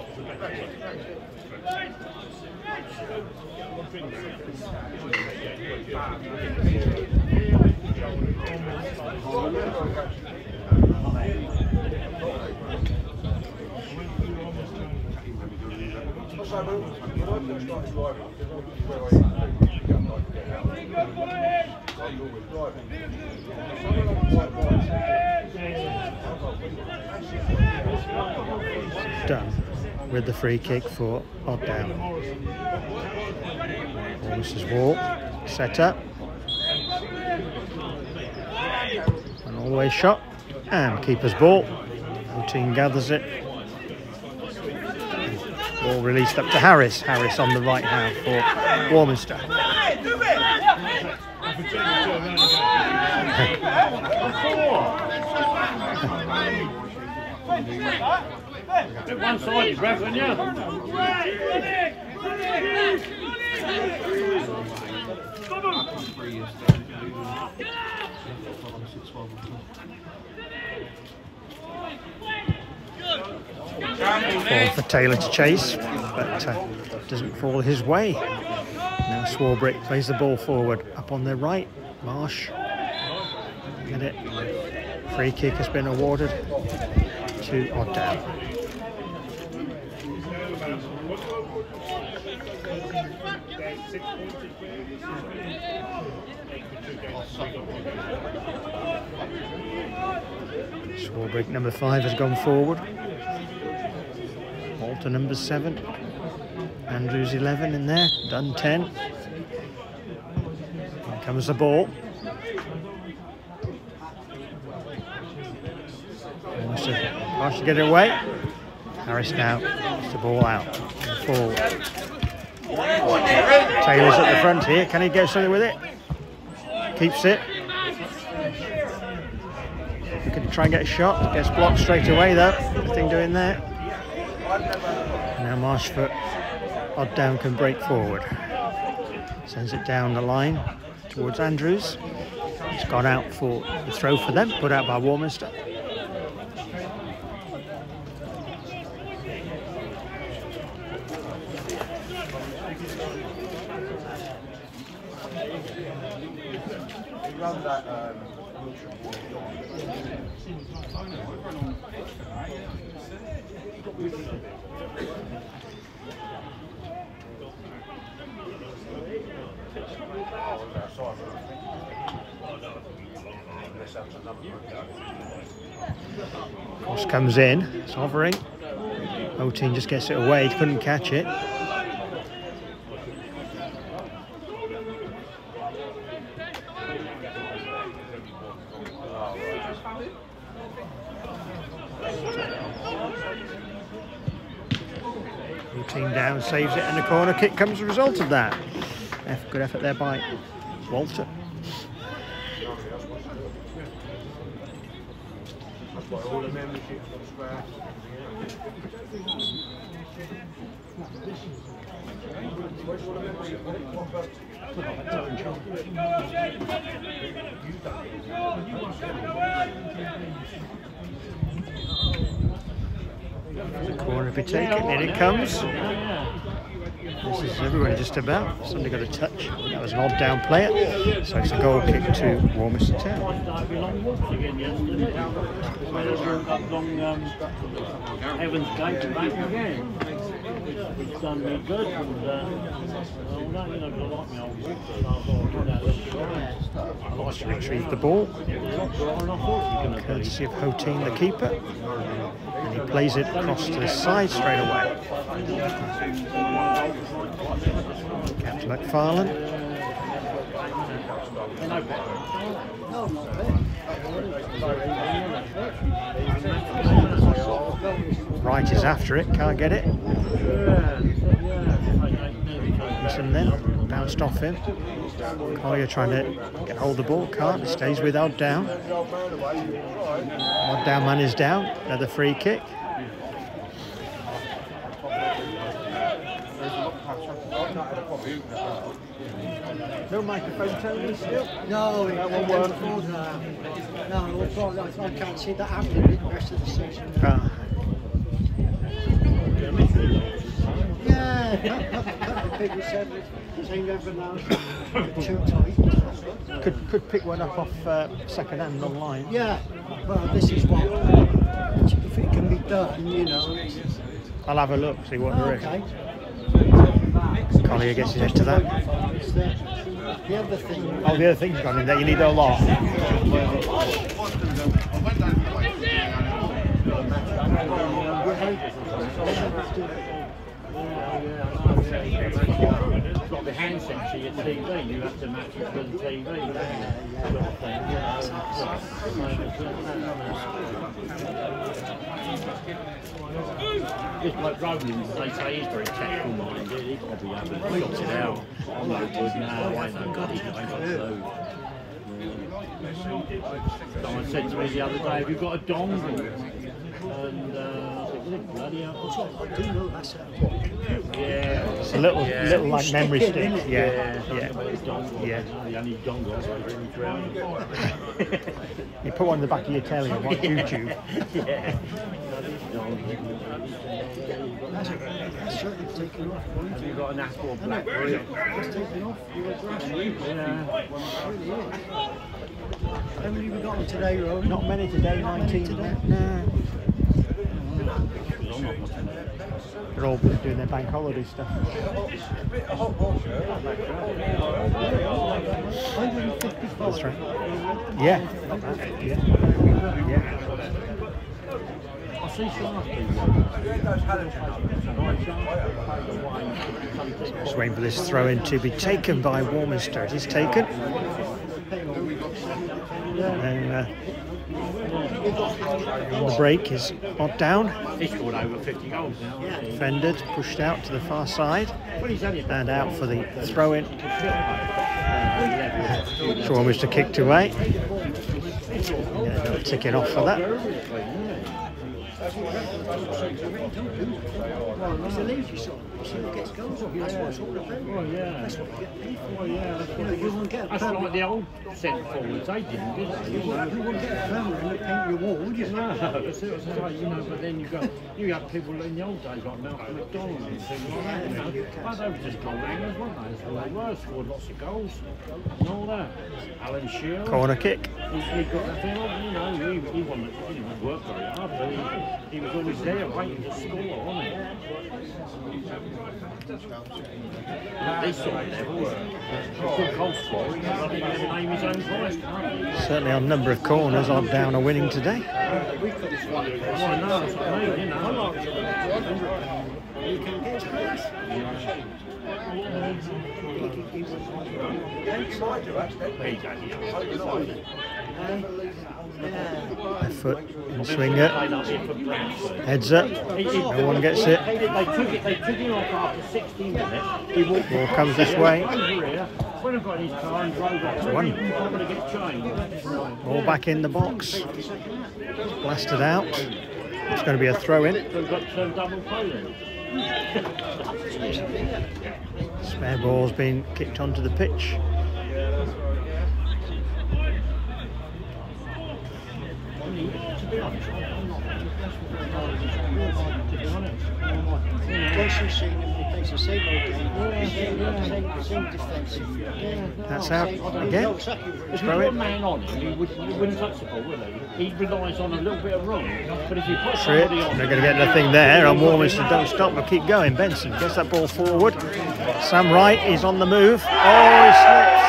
Done with the free kick for Odd Down. Mrs. Wall set up. An all-the-way shot and keeper's ball. Hoteen gathers it. Ball released up to Harris. Harris on the right hand for Warminster. Ball for Taylor to chase, but doesn't fall his way. Now Swarbrick plays the ball forward, up on their right. Marsh, get it. Free kick has been awarded to Odd Down. Swarbrick, number 5, has gone forward. Walter, number 7. Andrews, 11 in there. Dunn, 10. In comes the ball. Marsh to get it away. Harris now gets the ball out. Forward. Taylor's at the front here. Can he get something with it? Keeps it. We can try and get a shot. Gets blocked straight away though. Nothing doing there. Now Marsh for Odd Down can break forward. Sends it down the line towards Andrews. It's gone out for the throw for them, put out by Warminster. round that Wiltshire board. Cross comes in, it's hovering. Hoteen just gets it away, he couldn't catch it. Hoteen down, saves it, and the corner kick comes as a result of that. Good effort there by Walter. The corner be taken, in it comes. This is everyone just about. Somebody got a touch. That was an odd down player. So it's a goal kick to Warminster Town. Lost to retrieve the ball. Courtesy of Hoteen, the keeper. And he plays it across to the side straight away. Captain McFarlane. Wright is after it, can't get it. Listen then, bounced off him. Collier trying to get hold of the ball, can't, stays with Odd Down. Odd Down man is down, another free kick. No microphone, Tony, still? No, that won't work. No, I can't see that happening the rest of the session. Yeah, big reception. Same over now. Too tight. Could pick one up off second hand online. Yeah, well, this is what. If it can be done, you know. I'll have a look, see what there is. Okay. Collier gets his edge to that. The other thing. Oh, the other thing's gone in there. You need a lot. Got the hand sensor, your TV. You have to match it with the TV. Just like Rogan, they say he's very technical minded, he probably hasn't got it out. I'm no good now, I ain't no good, he's got no. Someone said to me the other day, have you got a dongle? And I said, look, bloody hell. I do know that's how it works. Yeah. It's a little like memory stick. Yeah. Yeah. The only dongles are really drowning. You put one in the back of your telly and watch YouTube. Yeah. That's certainly taken off. Have you got an apple or blackberry? It's taken off. You were grasping. How many have we got today, Rowan? Not many today, 19 today. No. They're all doing their bank holiday stuff. 155. That's right. Yeah. I see Sharp. Just waiting for this throw in to be taken by Warminster. It is taken. And, the break is Odd Down. He's scored over 50 goals now. Defended, pushed out to the far side, and out for the throw-in. So almost to kick away. Tick it off for that. Well, it's a lazy song. You see who gets goals on. That's what's all about. Well, yeah. That's what you get paid for. Yeah, that's what you won't get. That's like the old centre forwards. They didn't, did they? You wouldn't get a plumber and paint your wall, would you? No, it's like, you know, but then you got people in the old days like Malcolm McDonald and things like that, you know. But they were just goal hangers, weren't they? That's what they were. Scored lots of goals and all that. Alan Shearer. Corner kick. He got that thing on, you know. He didn't work very hard, but he was always there waiting to score, wasn't he? They sort of level. Good goal scoring. Name his own price, can't he? Certainly on number of corners, Odd Down are winning today. You can get past. Foot and swing it. Heads up. No one gets it. They took him off after 16 minutes. Ball comes this way. One. Ball back in the box. Blasted out. It's going to be a throw in. Spare ball's been kicked onto the pitch. That's out again. Throw it. Man on him, he wouldn't touch the ball, would he? He relies on a little bit of run. But if you put somebody on, they're going to get nothing there. And Warminster don't stop. But keep going. Benson gets that ball forward. Sam Wright is on the move. Oh, he slips.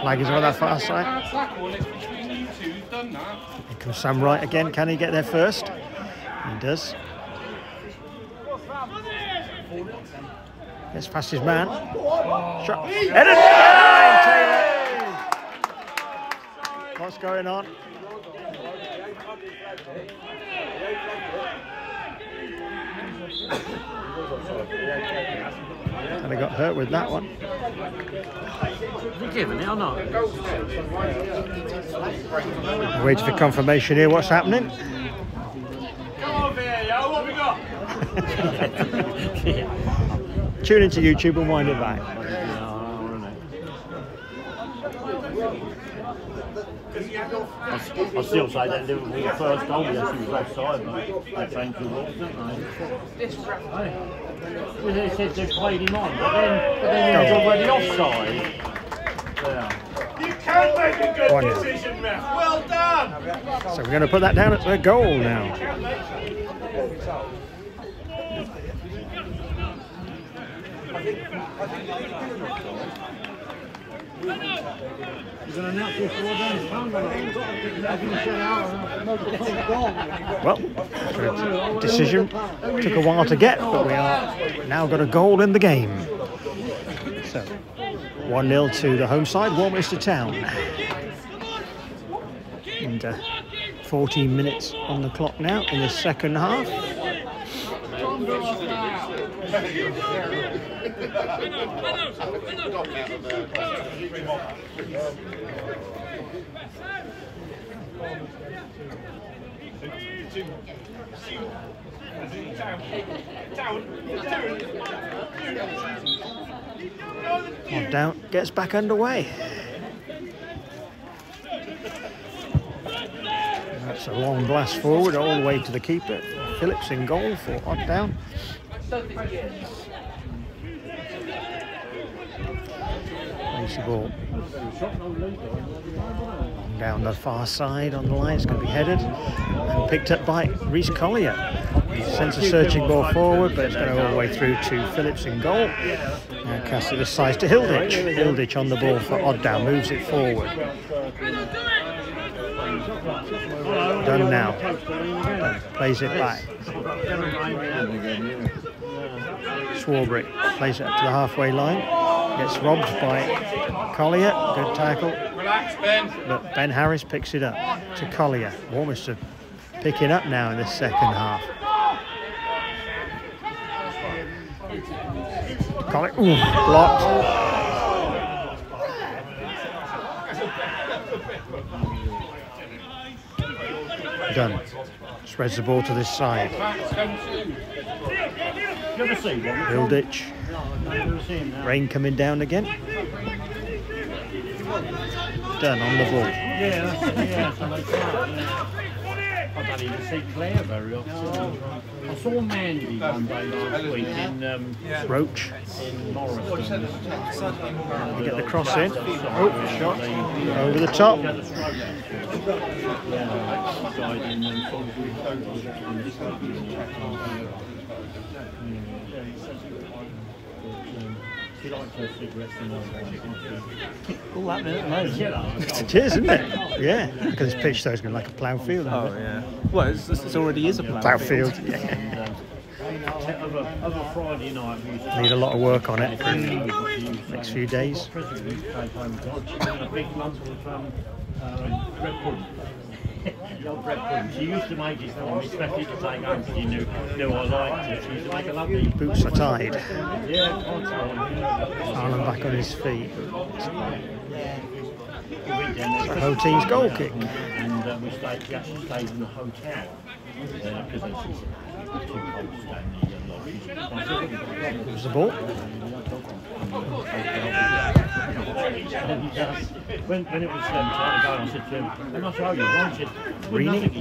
Flag is on that far side. Here comes Sam Wright again. Can he get there first? He does. Gets past his man. Shot. Headed behind Taylor. What's going on? And he got hurt with that one. They're giving it or not? Wait for confirmation here. What's happening? Come over here, yo. What we got? Tune into YouTube and wind it back. I still say that Liverpool first goal, yes, he was offside, but they changed the rules, didn't they? They said they played him on, but then he was already offside. Yeah. You can make a good decision, Matt. Well done! So we're going to put that down at the goal now. Well, decision took a while to get, but we are now got a goal in the game. So 1-0 to the home side, Warminster Town. And 14 minutes on the clock now in the second half. Odd Down gets back underway. That's a long blast forward all the way to the keeper. Phillips in goal for Odd Down. The ball down the far side on the line. It's going to be headed and picked up by Reece Collier. He sends a searching ball forward, but it's going to go all the way through to Phillips in goal. Now cast it this side to Hilditch. Hilditch on the ball for Odd Down, moves it forward. Dunn now. Plays it back. Swarbrick plays it up to the halfway line. Gets robbed by Collier. Good tackle. But Ben Harris picks it up to Collier. Warminster picking up now in this second half. Collier, blocked. Dunn spreads the ball to this side. Hilditch. Rain coming down again. Dunn on the ball. I don't even see Claire very often. I saw Mandy one day last week in Roach. You get the cross in. Oh, shot. Over the top. It is, isn't it? Yeah, because this pitch though is going to be like a plough field. Oh yeah. Well, it already is a plough field. Yeah. Need a lot of work on it. Next few days. The old bread pudding. She used to make his one, especially to take home because she knew I liked it. She used to make a lovely... Boots are tied. Harlan back on his feet. So Hoteen's goal kick. And we actually stayed in the hotel. Because it's too cold to stay in the lobby. It was the ball. When it was time to go, I said to him, I'm not sure you want it. Reaney?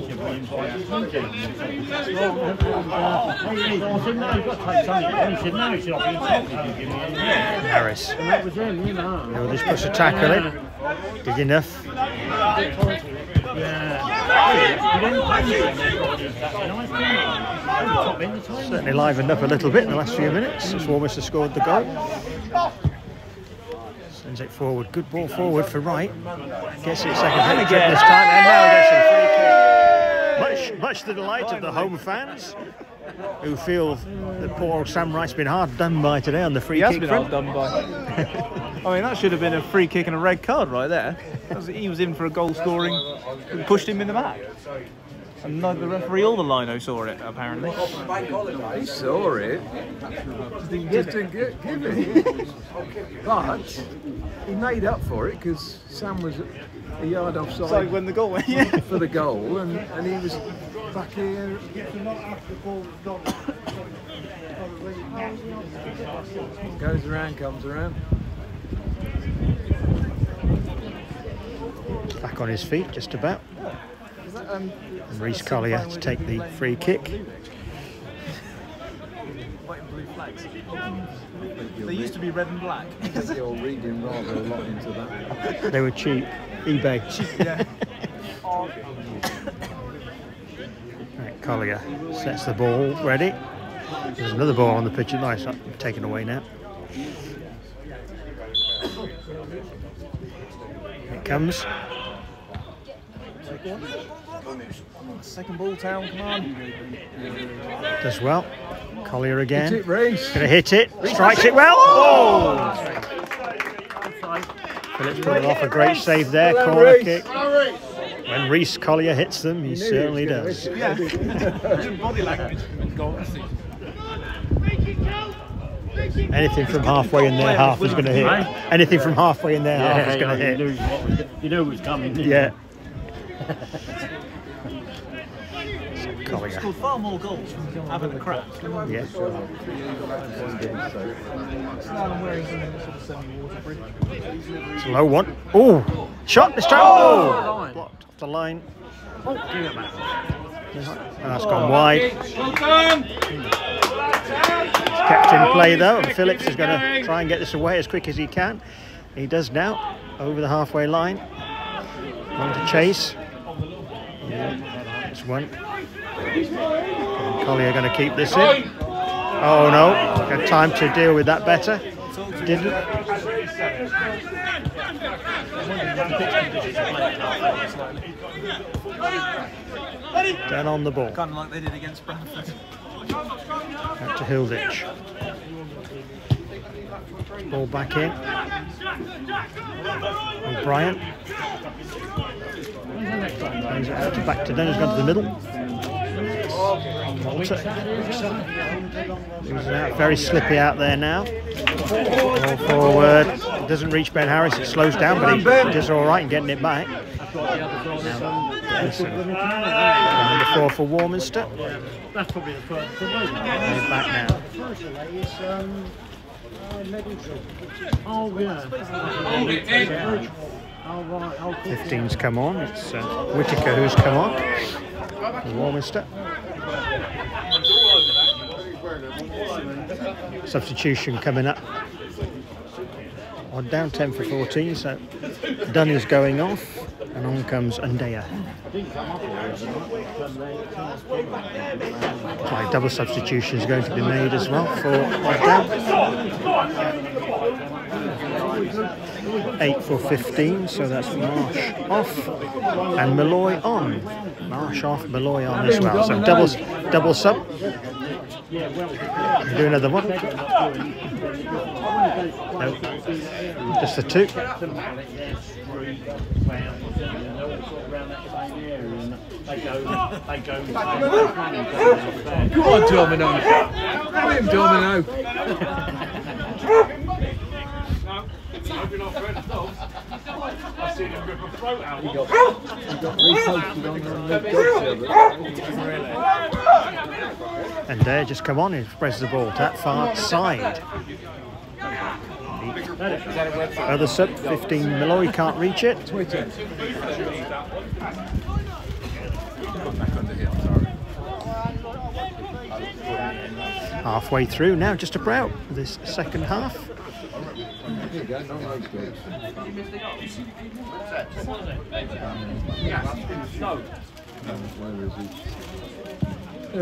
I said, no, you've got to take something. He said, no, it's not. Harris. He'll just push a tackle in. Did enough. Certainly livened up a little bit in the last few minutes since Warminster scored the goal. Sends it forward. Good ball forward for Wright. Gets it second hand again this time, and now gets a free kick. Much to the delight of the home fans, who feel that poor old Sam Wright's been hard done by today on the free kick. He has been hard done by. I mean, that should have been a free kick and a red card right there. He was in for a goal scoring, and pushed him in the back. And the referee or the lino saw it, apparently. He saw it. Just didn't give it. But he made up for it because Sam was a yard offside. So when the goal went, yeah. For the goal, and he was back here. Goes around, comes around. Back on his feet, just about. And Rhys Collier to take the free kick. White and blue flags. They used to be red and black. You're reading rather a lot into that. They were cheap. eBay. Yeah. Right, Collier sets the ball ready. There's another ball on the pitch. Nice, taken away now. Here it comes. Second ball town, come on. Does well. Collier again. Hit it, Reece. Gonna hit it. Strikes it well. Oh! Phillips pulling off a great save there. Corner kick. When Rhys Collier hits them, he certainly does. Yeah. Body language. Anything from halfway in their half is going to hit. Anything from halfway in their half is going to hit. You knew it was coming. Yeah. Collier. Scored far more goals from having a crack. Yeah. It's a low one. Oh, shot this time. Oh, blocked off the line. Oh, and that's gone wide. It's kept in play though, and Phillips is going to try and get this away as quick as he can. He does now, over the halfway line. On to chase. Yeah, it's one. And Collier going to keep this in. Oh no, got time to deal with that better. Didn't. Down on the ball. Kind of like they did against Bradford. Back to Hilditch. Ball back in. O'Brien. Back to Dunn, he's gone to the middle. Walter. Very slippy out there now. Ball forward. It doesn't reach Ben Harris, it slows down, but he does all right in getting it back. Number 4 for Warminster. That's probably the first. He's back now. Oh, yeah. 15's come on. It's Whitaker who's come on. Warminster. Substitution coming up. On down 10 for 14, so Dunn is going off, and on comes Endoya. Like double substitution is going to be made as well for Down. 8 for 15, so that's Marsh off and Malloy on. Marsh off, Malloy on as well. So double sub. Do another one. Nope. Just the 2. Go on, Domino. Go him, Domino. And there, just come on and press the ball to that far side. Other sub, 15 Malloy can't reach it. Halfway through now, just about this second half. There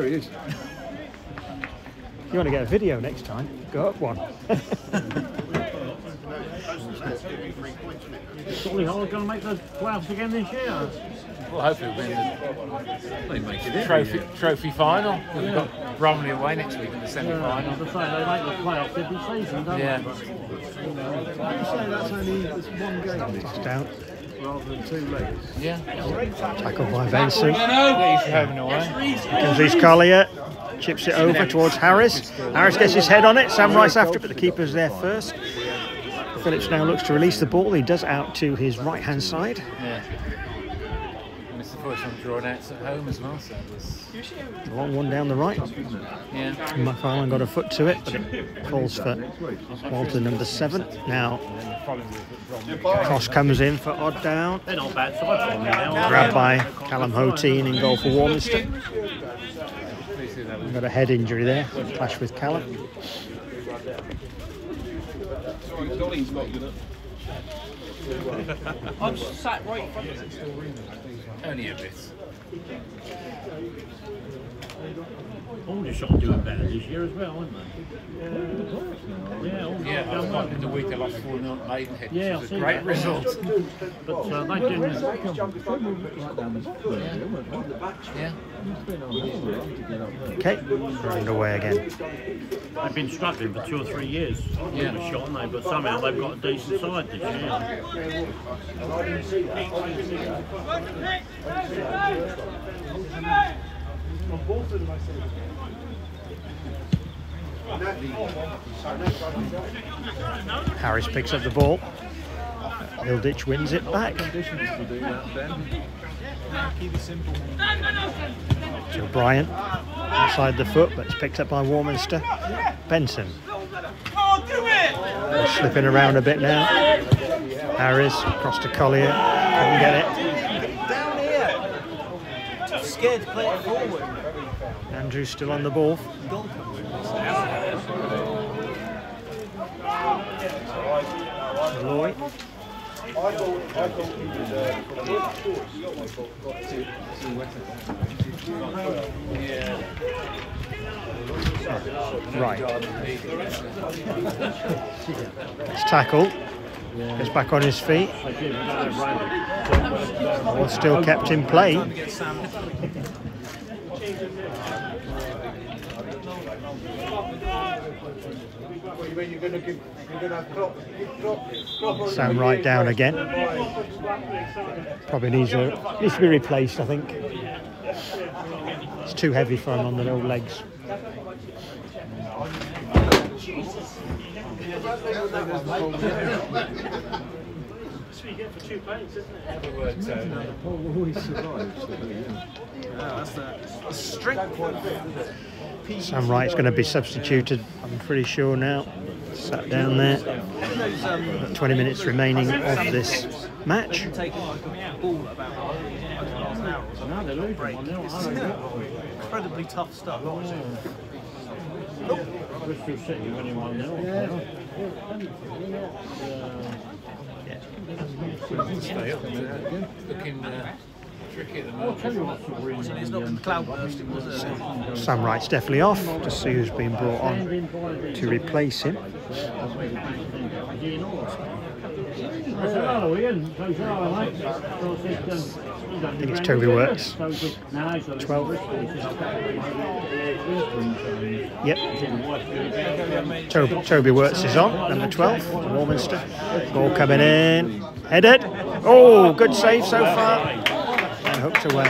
he is. You want to get a video next time? Go up one. Surely Hall are going to make the playoffs again this year. Well, hopefully we'll make it trophy final. Yeah. We've got Bromley away next week in the semi-final. As I say, they make the playoffs every season, don't they? Yeah. You say that's only one game. Just out. Rather than 2 legs. Yeah. Tackled by Benson. Comes Collier. Chips it over towards Harris. Harris gets his head on it. Sam Rice after it, but the keeper's there first. Phillips now looks to release the ball. He does out to his right-hand side. Yeah. And it's the first one drawn out at home as well, so it was... A long one down the right. Yeah. McFarlane got a foot to it, but it calls for Walter, number 7. Now, cross comes in for Odd Down. Grabbed by Callum Hoteen in goal for Warminster. We've got a head injury there. Clash with Callum. I'm sat right in front of it. Only a bit. Aldershot doing better this year as well, aren't they? Yeah, in the week they lost 4-0 at Maidenhead, which was a great result. But they didn't. Okay, they're underway again. They've been struggling for 2 or 3 years, Aldershot, haven't they? But somehow they've got a decent side this year. Harris picks up the ball. Hilditch wins it back. To O'Brien. Inside the foot, but it's picked up by Warminster. Benson. Slipping around a bit now. Harris across to Collier. Couldn't get it. Scared to play it forward. Andrews still on the ball. Malloy. Right. It's tackled. Gets back on his feet. Ball still kept in play. Sam Wright down again. Probably needs to be replaced, I think. It's too heavy for him on the little legs. You get for £2, isn't it? Works out. Paul always survives. That's strength. Sam Wright's going to be substituted, I'm pretty sure now. Sat down there. 20 minutes remaining of this match. Incredibly tough stuff. Stay up, looking tricky at the moment. Sam Wright's definitely off. Just see who's been brought on to replace him. I think it's Toby Wirtz. 12. Yep. Toby Wirtz is on, number 12, Warminster. Ball coming in. Headed. Oh, good save so far. And hooked away.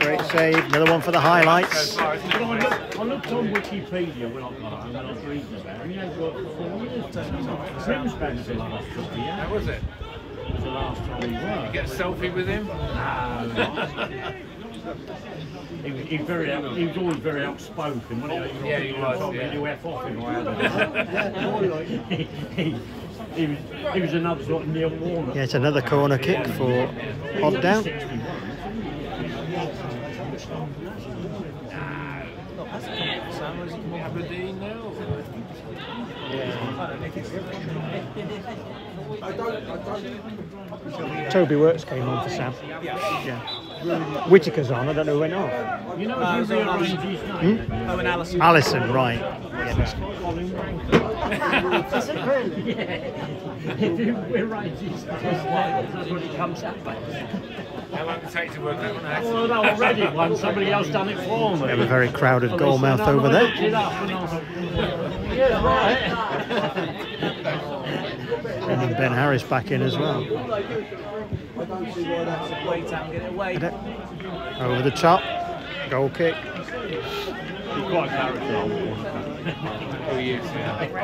Great save. Another one for the highlights. I looked on Wikipedia when I was reading about it. How was it? The last time he won. You get a selfie with him? He was always very outspoken, wasn't he? Yeah, he was. Yeah. You F off him or he was an upsort Neil Warner. Yeah, it's another corner kick for Odd Down. Toby Wirtz came on for Sam. Yeah. Whitaker's on, I don't know who went off. You know Allison. Allison, right. How long did it take to work that one out? Well, no, already one. Somebody else done it for me. We have a very crowded goal mouth over there. Yeah, right. And then Ben Harris back in as well. Over the top, goal kick. He's quite oh, yes, yeah.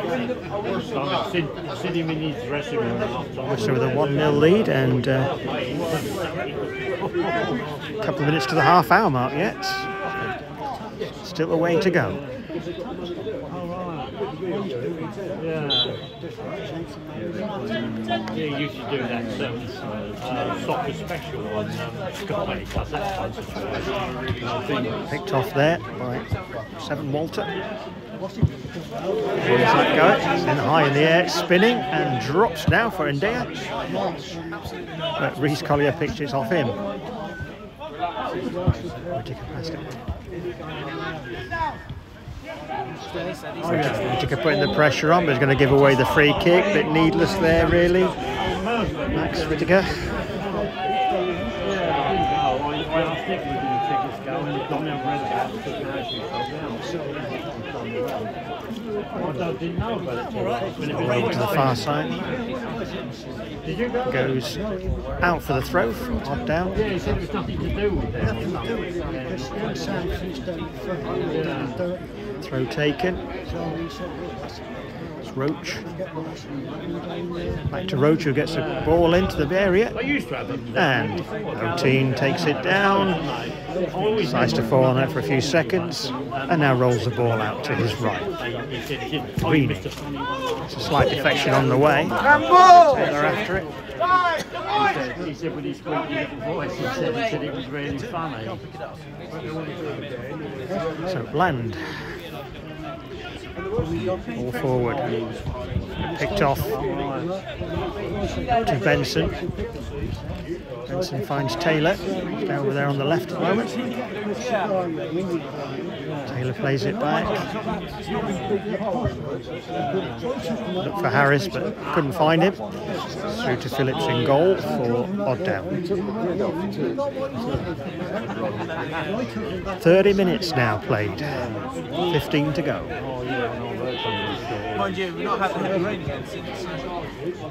I've seen him in his dressing room. With a 1-0 lead and a couple of minutes to the half-hour mark yet. Still a way to go. Yeah, you used to do that soccer special on Sky. Picked off there by 7 Walter. And high in the air, spinning and drops now for Endoya. But Reece Collier picked it off him. Whitaker passed it. Whitaker putting the pressure on, but he's going to give away the free kick. Bit needless there, really. Max Whitaker. Over to the far side. Goes out for the throw from Odd Down. Yeah, he said there's nothing to do with it. Throw taken. It's Roach. Back to Roach, who gets a ball into the area. And Hoteen takes it down. Slides to fall on that for a few seconds. And now rolls the ball out to his right. Reaney. It's a slight deflection on the way. Taylor after it. He said with his squeaky little voice, he said it was really funny. So Bland. Ball forward, picked off to Benson. Benson finds Taylor, he's down over there on the left at the moment. Taylor plays it back. Looked for Harris but couldn't find him. Through to Phillips in goal for Odd Down. 30 minutes now played, 15 to go. Mind you, we've not had the heavy rain again since it's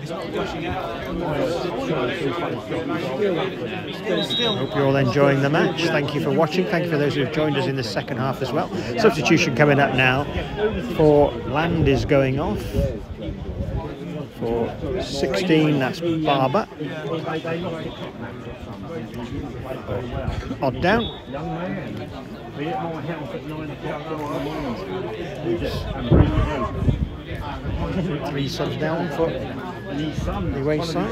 not gushing out. Hope you're all enjoying the match. Thank you for watching. Thank you for those who have joined us in the second half as well. Substitution coming up now for Land is going off. For 16, that's Barber. Odd Down. 3 subs down for the wayside.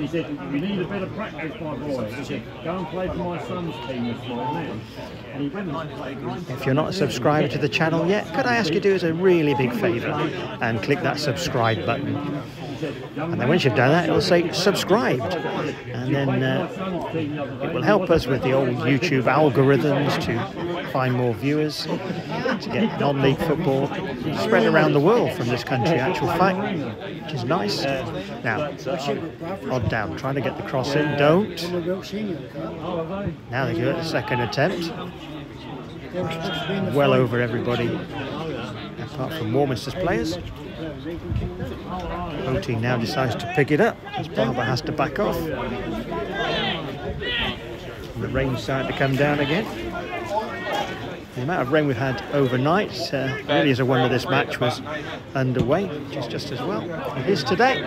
He said, "You need a bit of practice, my boy." He said, "Go and play for my son's team this morning." And he went and played. If you're not subscribed to the channel yet, could I ask you to do us a really big favour and click that subscribe button? And then once you've done that, it'll say subscribed, and then it will help us with the old YouTube algorithms to find more viewers, to get non-league football spread around the world from this country, actual fact, which is nice. Now, Odd Down, trying to get the cross in, don't. Now they do it, the second attempt. Well over everybody, apart from Warminster's players. Hoteen now decides to pick it up as Barber has to back off. And the rain's starting to come down again. The amount of rain we've had overnight really is a wonder this match was underway, which is just as well. It is today,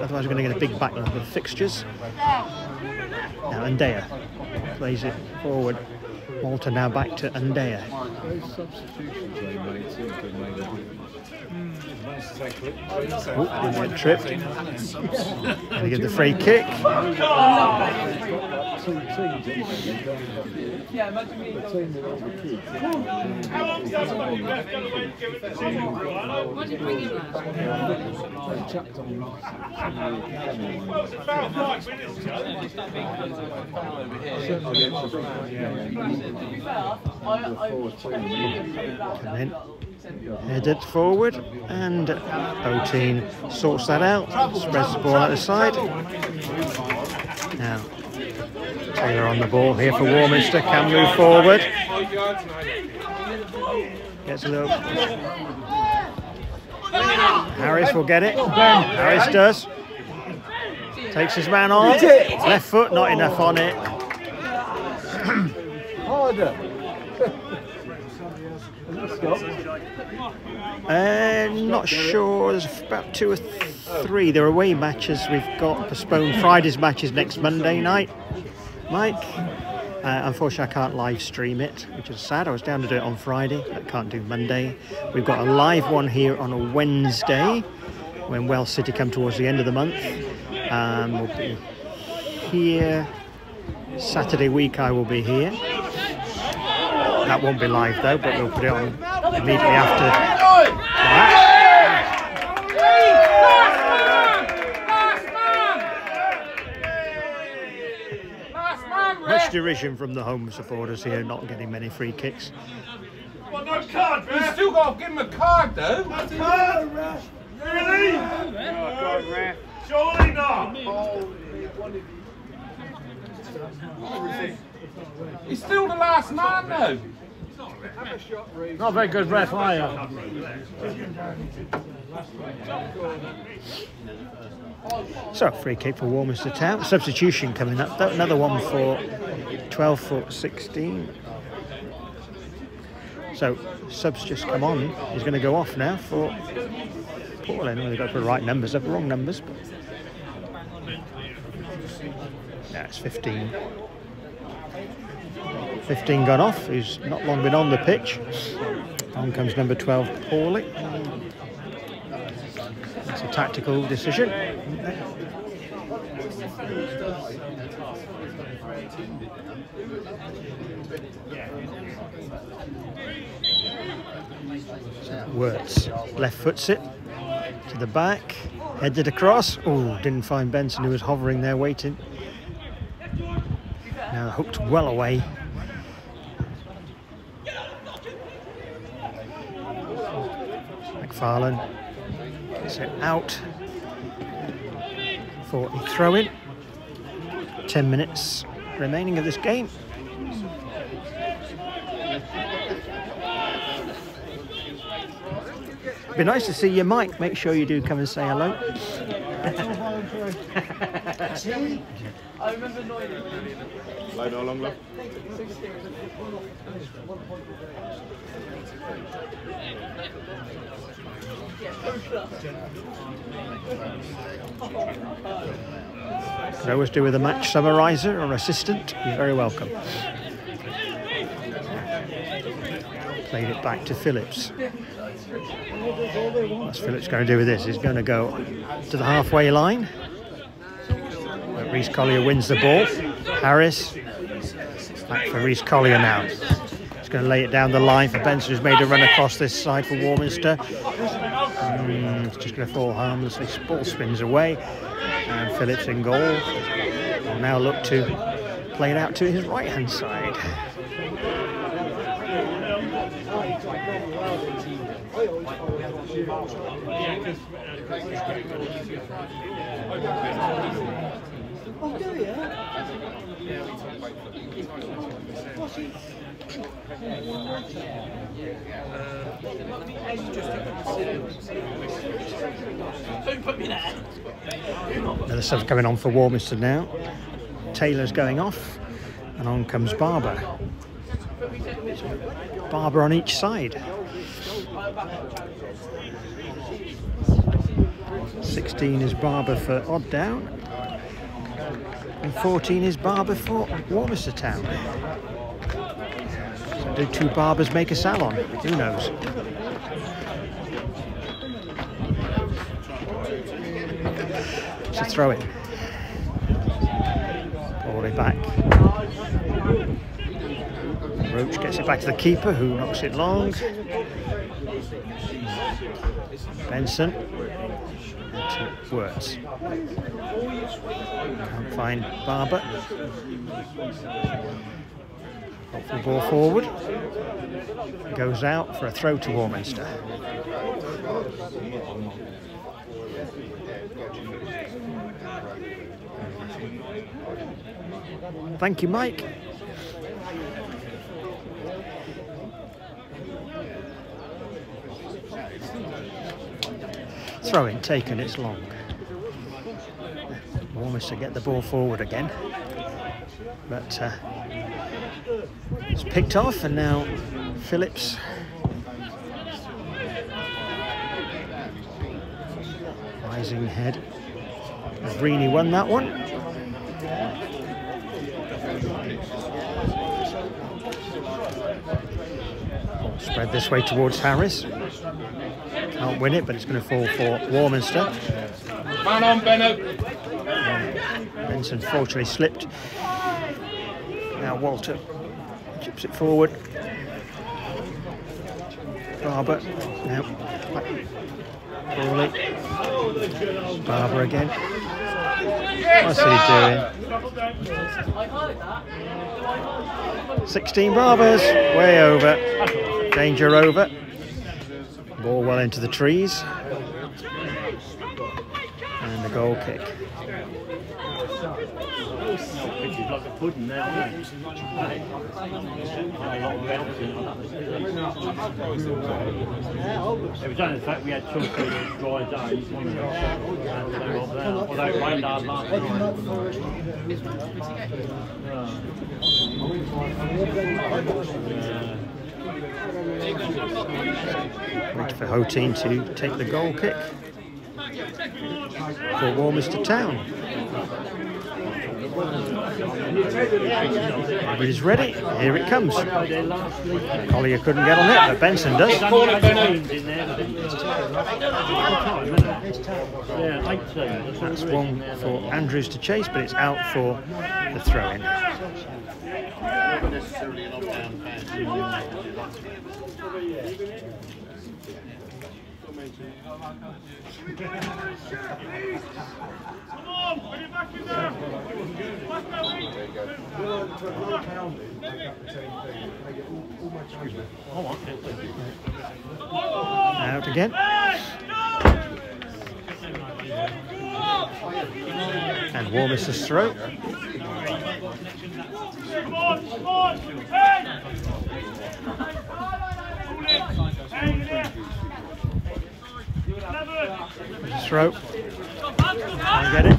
otherwise we're going to get a big backlog of fixtures. Now Endoya plays it forward. Walter now back to Endoya. Oh, didn't get tripped. And they get the free kick. And then headed forward, and Hoteen sorts that out, spreads the ball out the side. Now Taylor on the ball here for Warminster, can move forward, gets a little. Harris will get it. Harris does, takes his man on, left foot, not enough on it. Not sure, there's about 2 or 3. There are away matches we've got postponed. Friday's match is next Monday night, Mike. Unfortunately I can't live stream it, which is sad. I was down to do it on Friday, but I can't do Monday. We've got a live one here on a Wednesday when Wells City come towards the end of the month. We'll be here Saturday week. I will be here. That won't be live though, but we'll put it on immediately after that. Much derision from the home supporters here, not getting many free kicks. Well, no card, man. You still got to give him a card though. That's a card, man. Really? No. Surely not. He's still the last man though. Not very good ref, are you? So free kick for Warminster Town. Substitution coming up. Another one for 12 foot 16. So subs just come on. He's going to go off now for Pawley. They've got the right numbers, up the wrong numbers. But that's 15. 15 gone off, who's not long been on the pitch. On comes number 12, Pawley. It's a tactical decision. Wirtz left foots it to the back, headed across. Oh, didn't find Benson, who was hovering there waiting. Now hooked well away. McFarlane gets it out for a throw-in. 10 minutes remaining of this game. It'd be nice to see you, Mike. Make sure you do come and say hello. I remember long, love. As I always do with a match summariser or assistant, you're very welcome. Played it back to Phillips. What's Phillips going to do with this? He's going to go to the halfway line. Rhys Collier wins the ball. Harris back for Rhys Collier now. He's going to lay it down the line for Benson, who's made a run across this side for Warminster. It's just going to fall harmlessly. Ball spins away. And Phillips in goal. Will now look to play it out to his right hand side. Another sub coming on for Warminster now. Taylor's going off, and on comes Barber. Barber on each side. 16 is Barber for Odd Down, and 14 is Barber for Warminster Town. So do two Barbers make a salon? Who knows? It's a throw in. Pawley back. Roach gets it back to the keeper, who knocks it long. Benson. Wirtz. Can't find Barber. Off the ball forward. Goes out for a throw to Warminster. Thank you, Mike. Throw in taken, it's long. Warminster get the ball forward again, but it's picked off, and now Phillips rising head. Reaney won that one. Spread this way towards Harris. Can't win it, but it's going to fall for Warminster. Man on, Benno. Benson fortunately slipped. Now Walter chips it forward. Barber. Now Pawley. Barber again. What's he doing? 16 Barbers. Way over. Danger over. Ball well into the trees, and a goal kick. Wait for Hoteen to take the goal kick for Warminster Town. But he's ready. Here it comes. Collier couldn't get on it, but Benson does. That's one for Andrews to chase, but it's out for the throw-in. Out again. And Warmister's throw. Throw. Can't get it.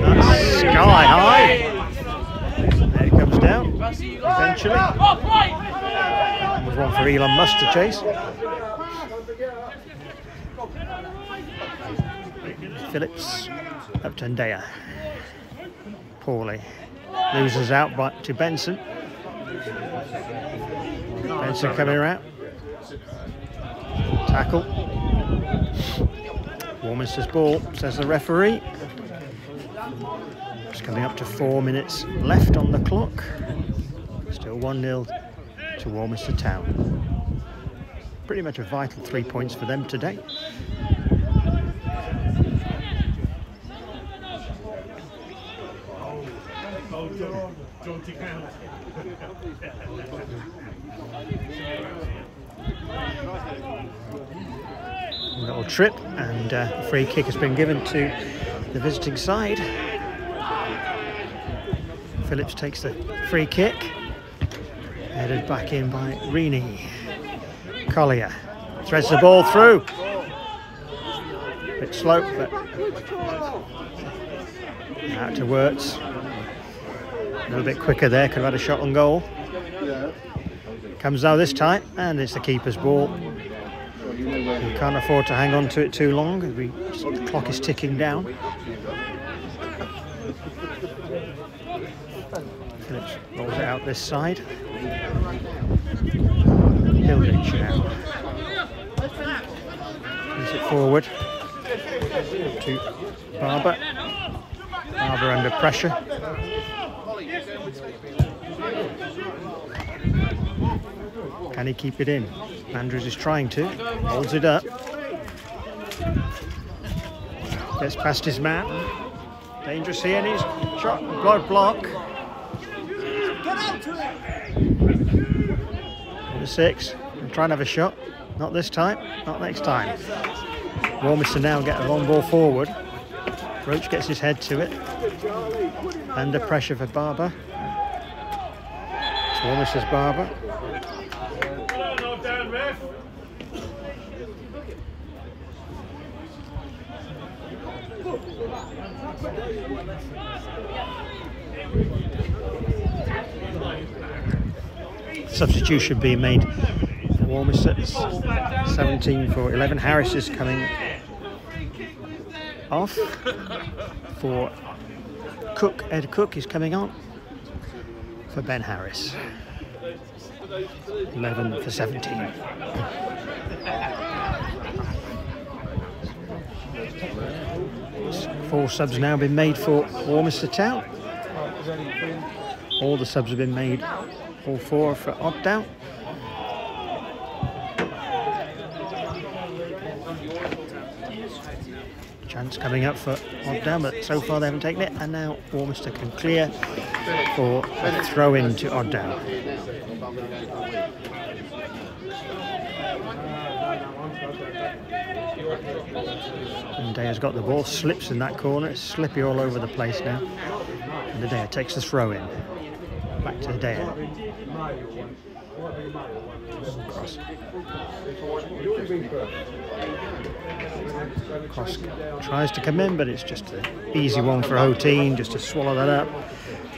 That's sky high. There it comes down. Eventually. And there's one for Elon Musk to chase. Phillips up to Endoya. Pawley loses out to Benson. Benson coming around. Tackle. Warminster's ball, says the referee. It's coming up to 4 minutes left on the clock. Still 1-0 to Warminster Town. Pretty much a vital 3 points for them today. Little trip, and a free kick has been given to the visiting side. Phillips takes the free kick, headed back in by Reaney. Collier threads the ball through. Bit slow, but out to Wirtz. A little bit quicker there, could have had a shot on goal. Comes out this time, and it's the keeper's ball. We can't afford to hang on to it too long. The clock is ticking down. Phillips rolls it out this side. Hilditch now. Brings it forward to Barber. Barber under pressure. Can he keep it in? Andrews is trying to, holds it up, gets past his man, dangerous here, and he's shot, block. Number six, trying to have a shot, not this time, not next time. Warminster now get a long ball forward, Roach gets his head to it, under pressure for Barber, it's Warminster's Barber. Substitution being made for Warminster, 17 for 11. Harris is coming off for Cook. Ed Cook is coming on for Ben Harris. 11 for 17. Four subs now been made for Warminster Town. All the subs have been made. All four for Odd Down. Chance coming up for Odd Down, but so far they haven't taken it. And now Warminster can clear for a throw in to Odd Down. Endoya's got the ball, slips in that corner. It's slippy all over the place now. And Endoya takes the throw in. Back to Endoya. Cross tries to come in, but it's just an easy one for Hoteen, just to swallow that up.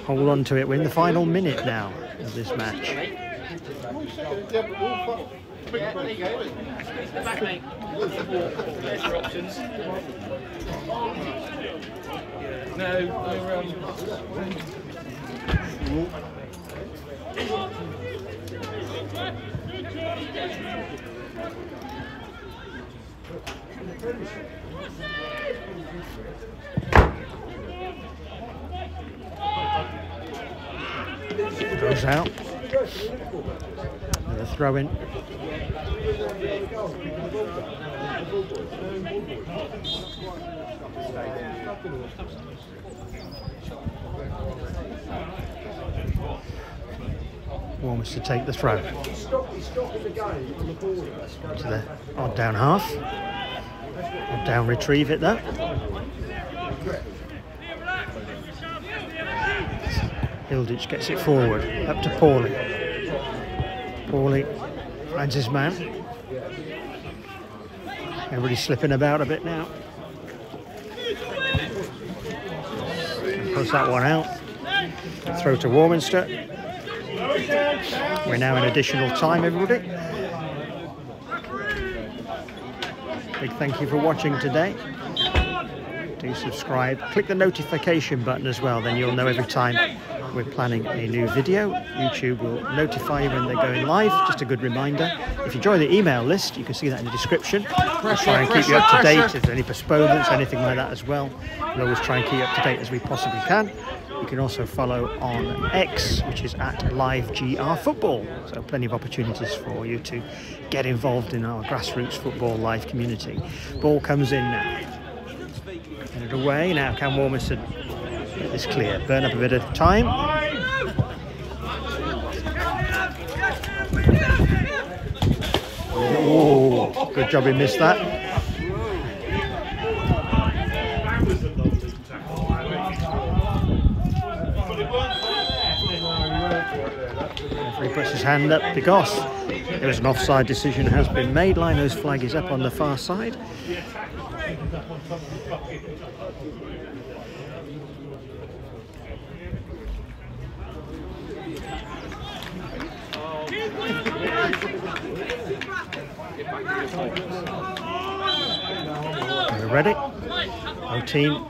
Hold on to it. We're in the final minute now of this match. Goes out. And the throw in. Warminster to take the throw to the odd down half. Odd down retrieve it there. Hilditch gets it forward up to Pawley. Pawley finds his man. Everybody's slipping about a bit now. Puts that one out. Throw to Warminster. We're now in additional time, everybody. Big thank you for watching today. Do subscribe. Click the notification button as well, then you'll know every time we're planning a new video. YouTube will notify you when they're going live. Just a good reminder. If you join the email list, you can see that in the description. We'll try and keep you up to date if there's any postponements, anything like that as well. We'll always try and keep you up to date as we possibly can. You can also follow on X, which is at LiveGRFootball. So plenty of opportunities for you to get involved in our grassroots football live community. Ball comes in now. And it away now. Can Warminster get this clear? Burn up a bit of time. Oh, good job he missed that. Referee puts his hand up because there is an offside decision has been made. Lino's flag is up on the far side. We're ready. Hoteen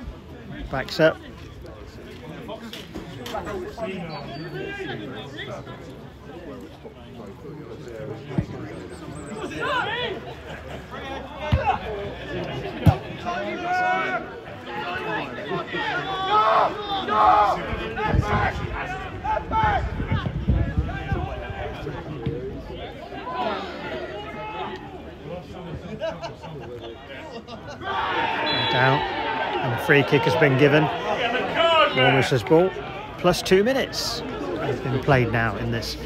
backs up. Down, and a free kick has been given. Warminster's ball. Plus 2 minutes has been played now in this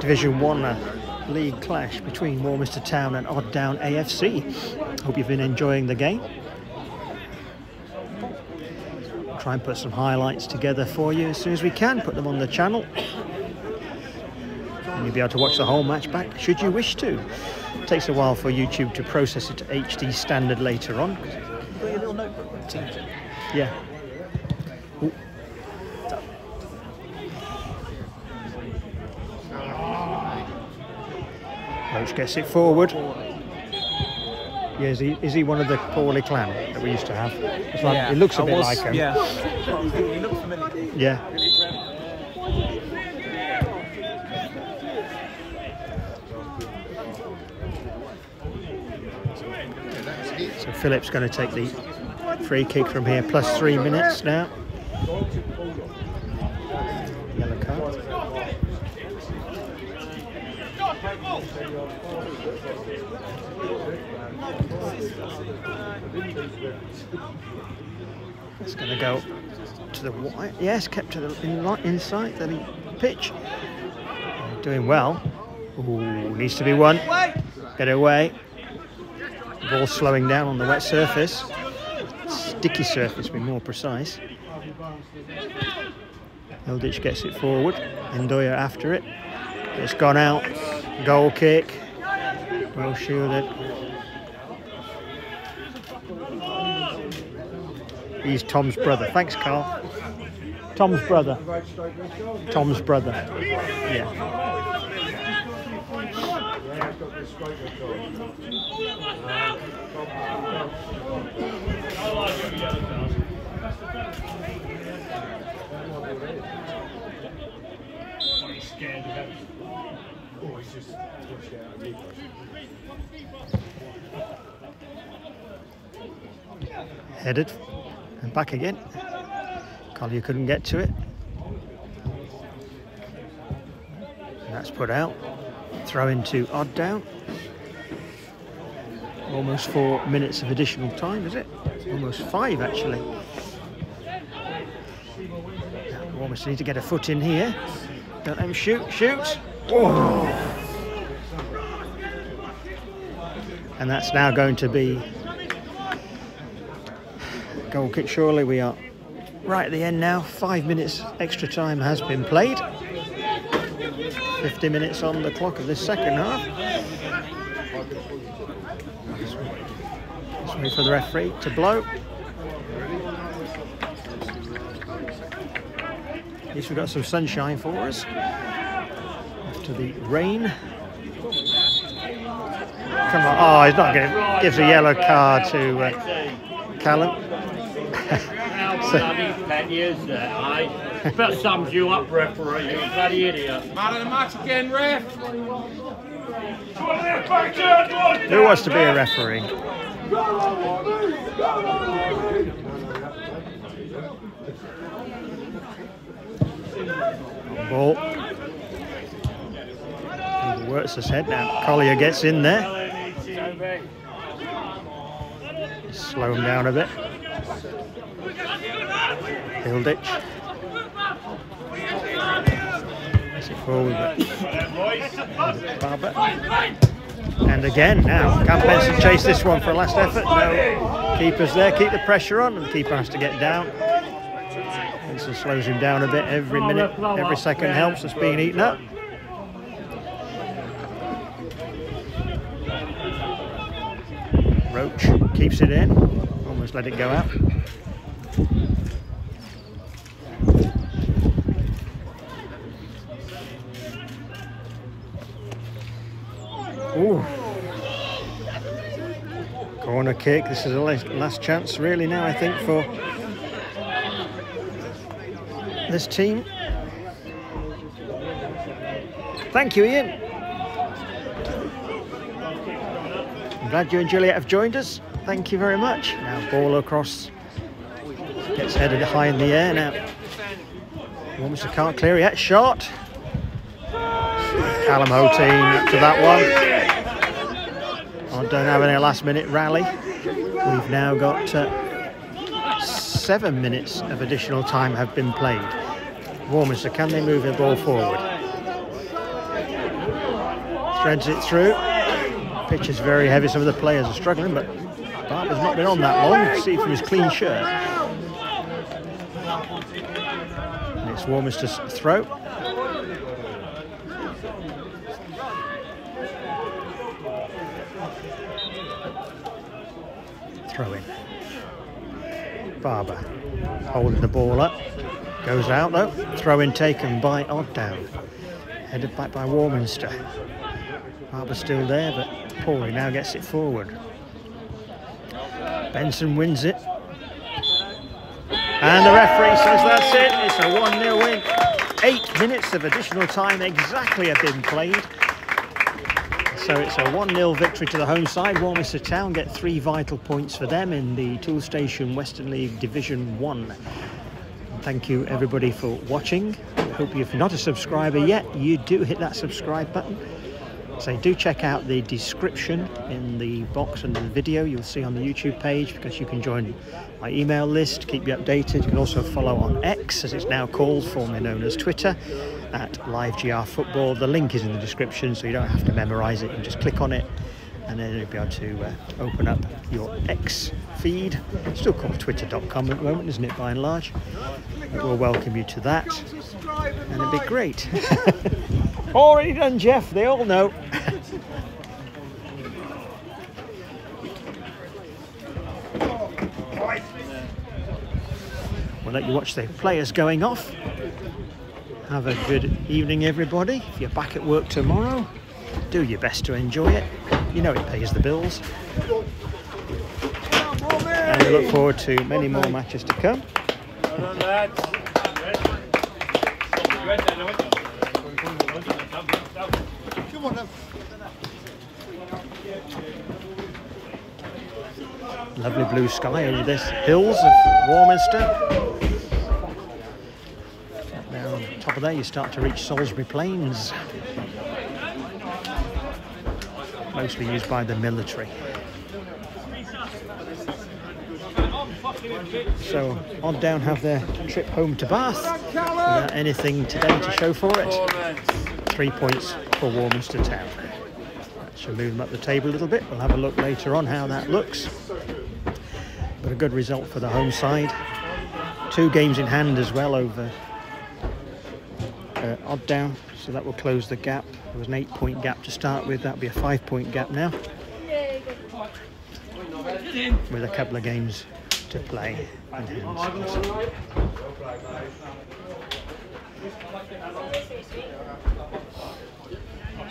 Division 1 league clash between Warminster Town and Odd Down AFC. Hope you've been enjoying the game. We'll try and put some highlights together for you as soon as we can. Put them on the channel. And you'll be able to watch the whole match back should you wish to. It takes a while for YouTube to process it to HD standard later on. Yeah. Ooh. Roach gets it forward. Yeah, is he one of the Pawley clan that we used to have? It's like, yeah, it looks a bit like him. Yeah. He looks familiar. Yeah. So Phillips going to take the free kick from here. Plus 3 minutes now. Yellow card. It's going to go to the wide. Yes, kept to the inside the pitch. Doing well. Ooh, needs to be one. Get away. Ball slowing down on the wet surface. Sticky surface, to be more precise. Hilditch gets it forward. Endoya after it. It's gone out. Goal kick. Well shielded. He's Tom's brother. Thanks, Carl. Tom's brother. Tom's brother. Yeah. He's got this straight control. He's scared of him. Oh, he's just pushed out of me. Headed and back again. Collier couldn't get to it. And that's put out. Throw into Odd Down. Almost 4 minutes of additional time, is it? Almost five, actually. Now, we almost need to get a foot in here. Don't let him shoot. Shoots. Whoa. And that's now going to be goal kick, surely. We are right at the end now. 5 minutes extra time has been played. 50 minutes on the clock of this second half. Let's wait for the referee to blow. At least we've got some sunshine for us after the rain. Come on. Oh, he's not going to give a yellow card to Callum. So, that sums you up, referee, you bloody idiot. Man of the match again, ref. Who wants to be a referee? Ball. He works his head now. Collier gets in there. Slow him down a bit. Hilditch. That's it forward. Barber. And again now. Can Benson chase this one for a last effort? No. Keeper's there. Keep the pressure on. And the keeper has to get down. Benson slows him down a bit. Every minute, every second helps. It's being eaten up. Roach keeps it in. Almost let it go out. Ooh. Corner kick. This is the last chance really now, I think, for this team. Thank you, Ian. I'm glad you and Juliet have joined us. Thank you very much. Now ball across. Gets headed high in the air now. Warminster can't clear it yet. Shot. Callum Hoteen up to that one. I don't have any last minute rally. We've now got 7 minutes of additional time have been played. Warminster, can they move the ball forward? Threads it through. Pitch is very heavy, some of the players are struggling, but Barber's not been on that long. You can see from his clean shirt. And it's Warminster's throw. Throw in. Barber holding the ball up. Goes out though. Throw in taken by Odd Down. Headed back by Warminster. Barber still there, but Pawley now gets it forward. Benson wins it. And the referee says that's it. It's a 1-0 win. 8 minutes of additional time exactly have been played. So it's a 1-0 victory to the home side. Warminster Town get 3 vital points for them in the Toolstation Western League Division 1. Thank you everybody for watching. I hope if you're not a subscriber yet, you do hit that subscribe button. So do check out the description in the box under the video you'll see on the YouTube page, because you can join my email list, keep you updated. You can also follow on X, as it's now called, formerly known as Twitter, at LiveGRFootball. The link is in the description, so you don't have to memorise it. You can just click on it and then you'll be able to open up your X feed. It's still called twitter.com at the moment, isn't it, by and large? But we'll welcome you to that and it'd be great. Already done, Jeff, they all know. We'll let you watch the players going off. Have a good evening, everybody. If you're back at work tomorrow, do your best to enjoy it. You know it pays the bills. And I look forward to many more matches to come. Lovely blue sky over this hills of Warminster. Now on top of there you start to reach Salisbury Plains. Mostly used by the military. So Odd Down have their trip home to Bath without anything today to show for it. 3 points for Warminster Town. That should move them up the table a little bit. We'll have a look later on how that looks. But a good result for the home side. 2 games in hand as well over Odd Down, so that will close the gap. There was an 8-point gap to start with. That'll be a 5-point gap now, with a couple of games to play.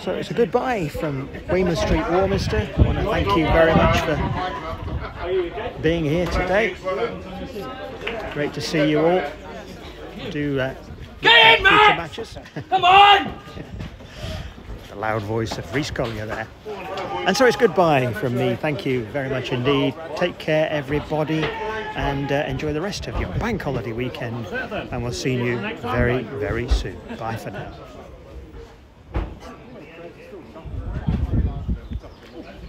So it's a goodbye from Weymouth Street, Warminster. I want to thank you very much for being here today. Great to see you all. Do get in, Matt! Matches. Come on! The loud voice of Rhys Collier there. And so it's goodbye from me. Thank you very much indeed. Take care, everybody, and enjoy the rest of your bank holiday weekend. And we'll see you very, very soon. Bye for now.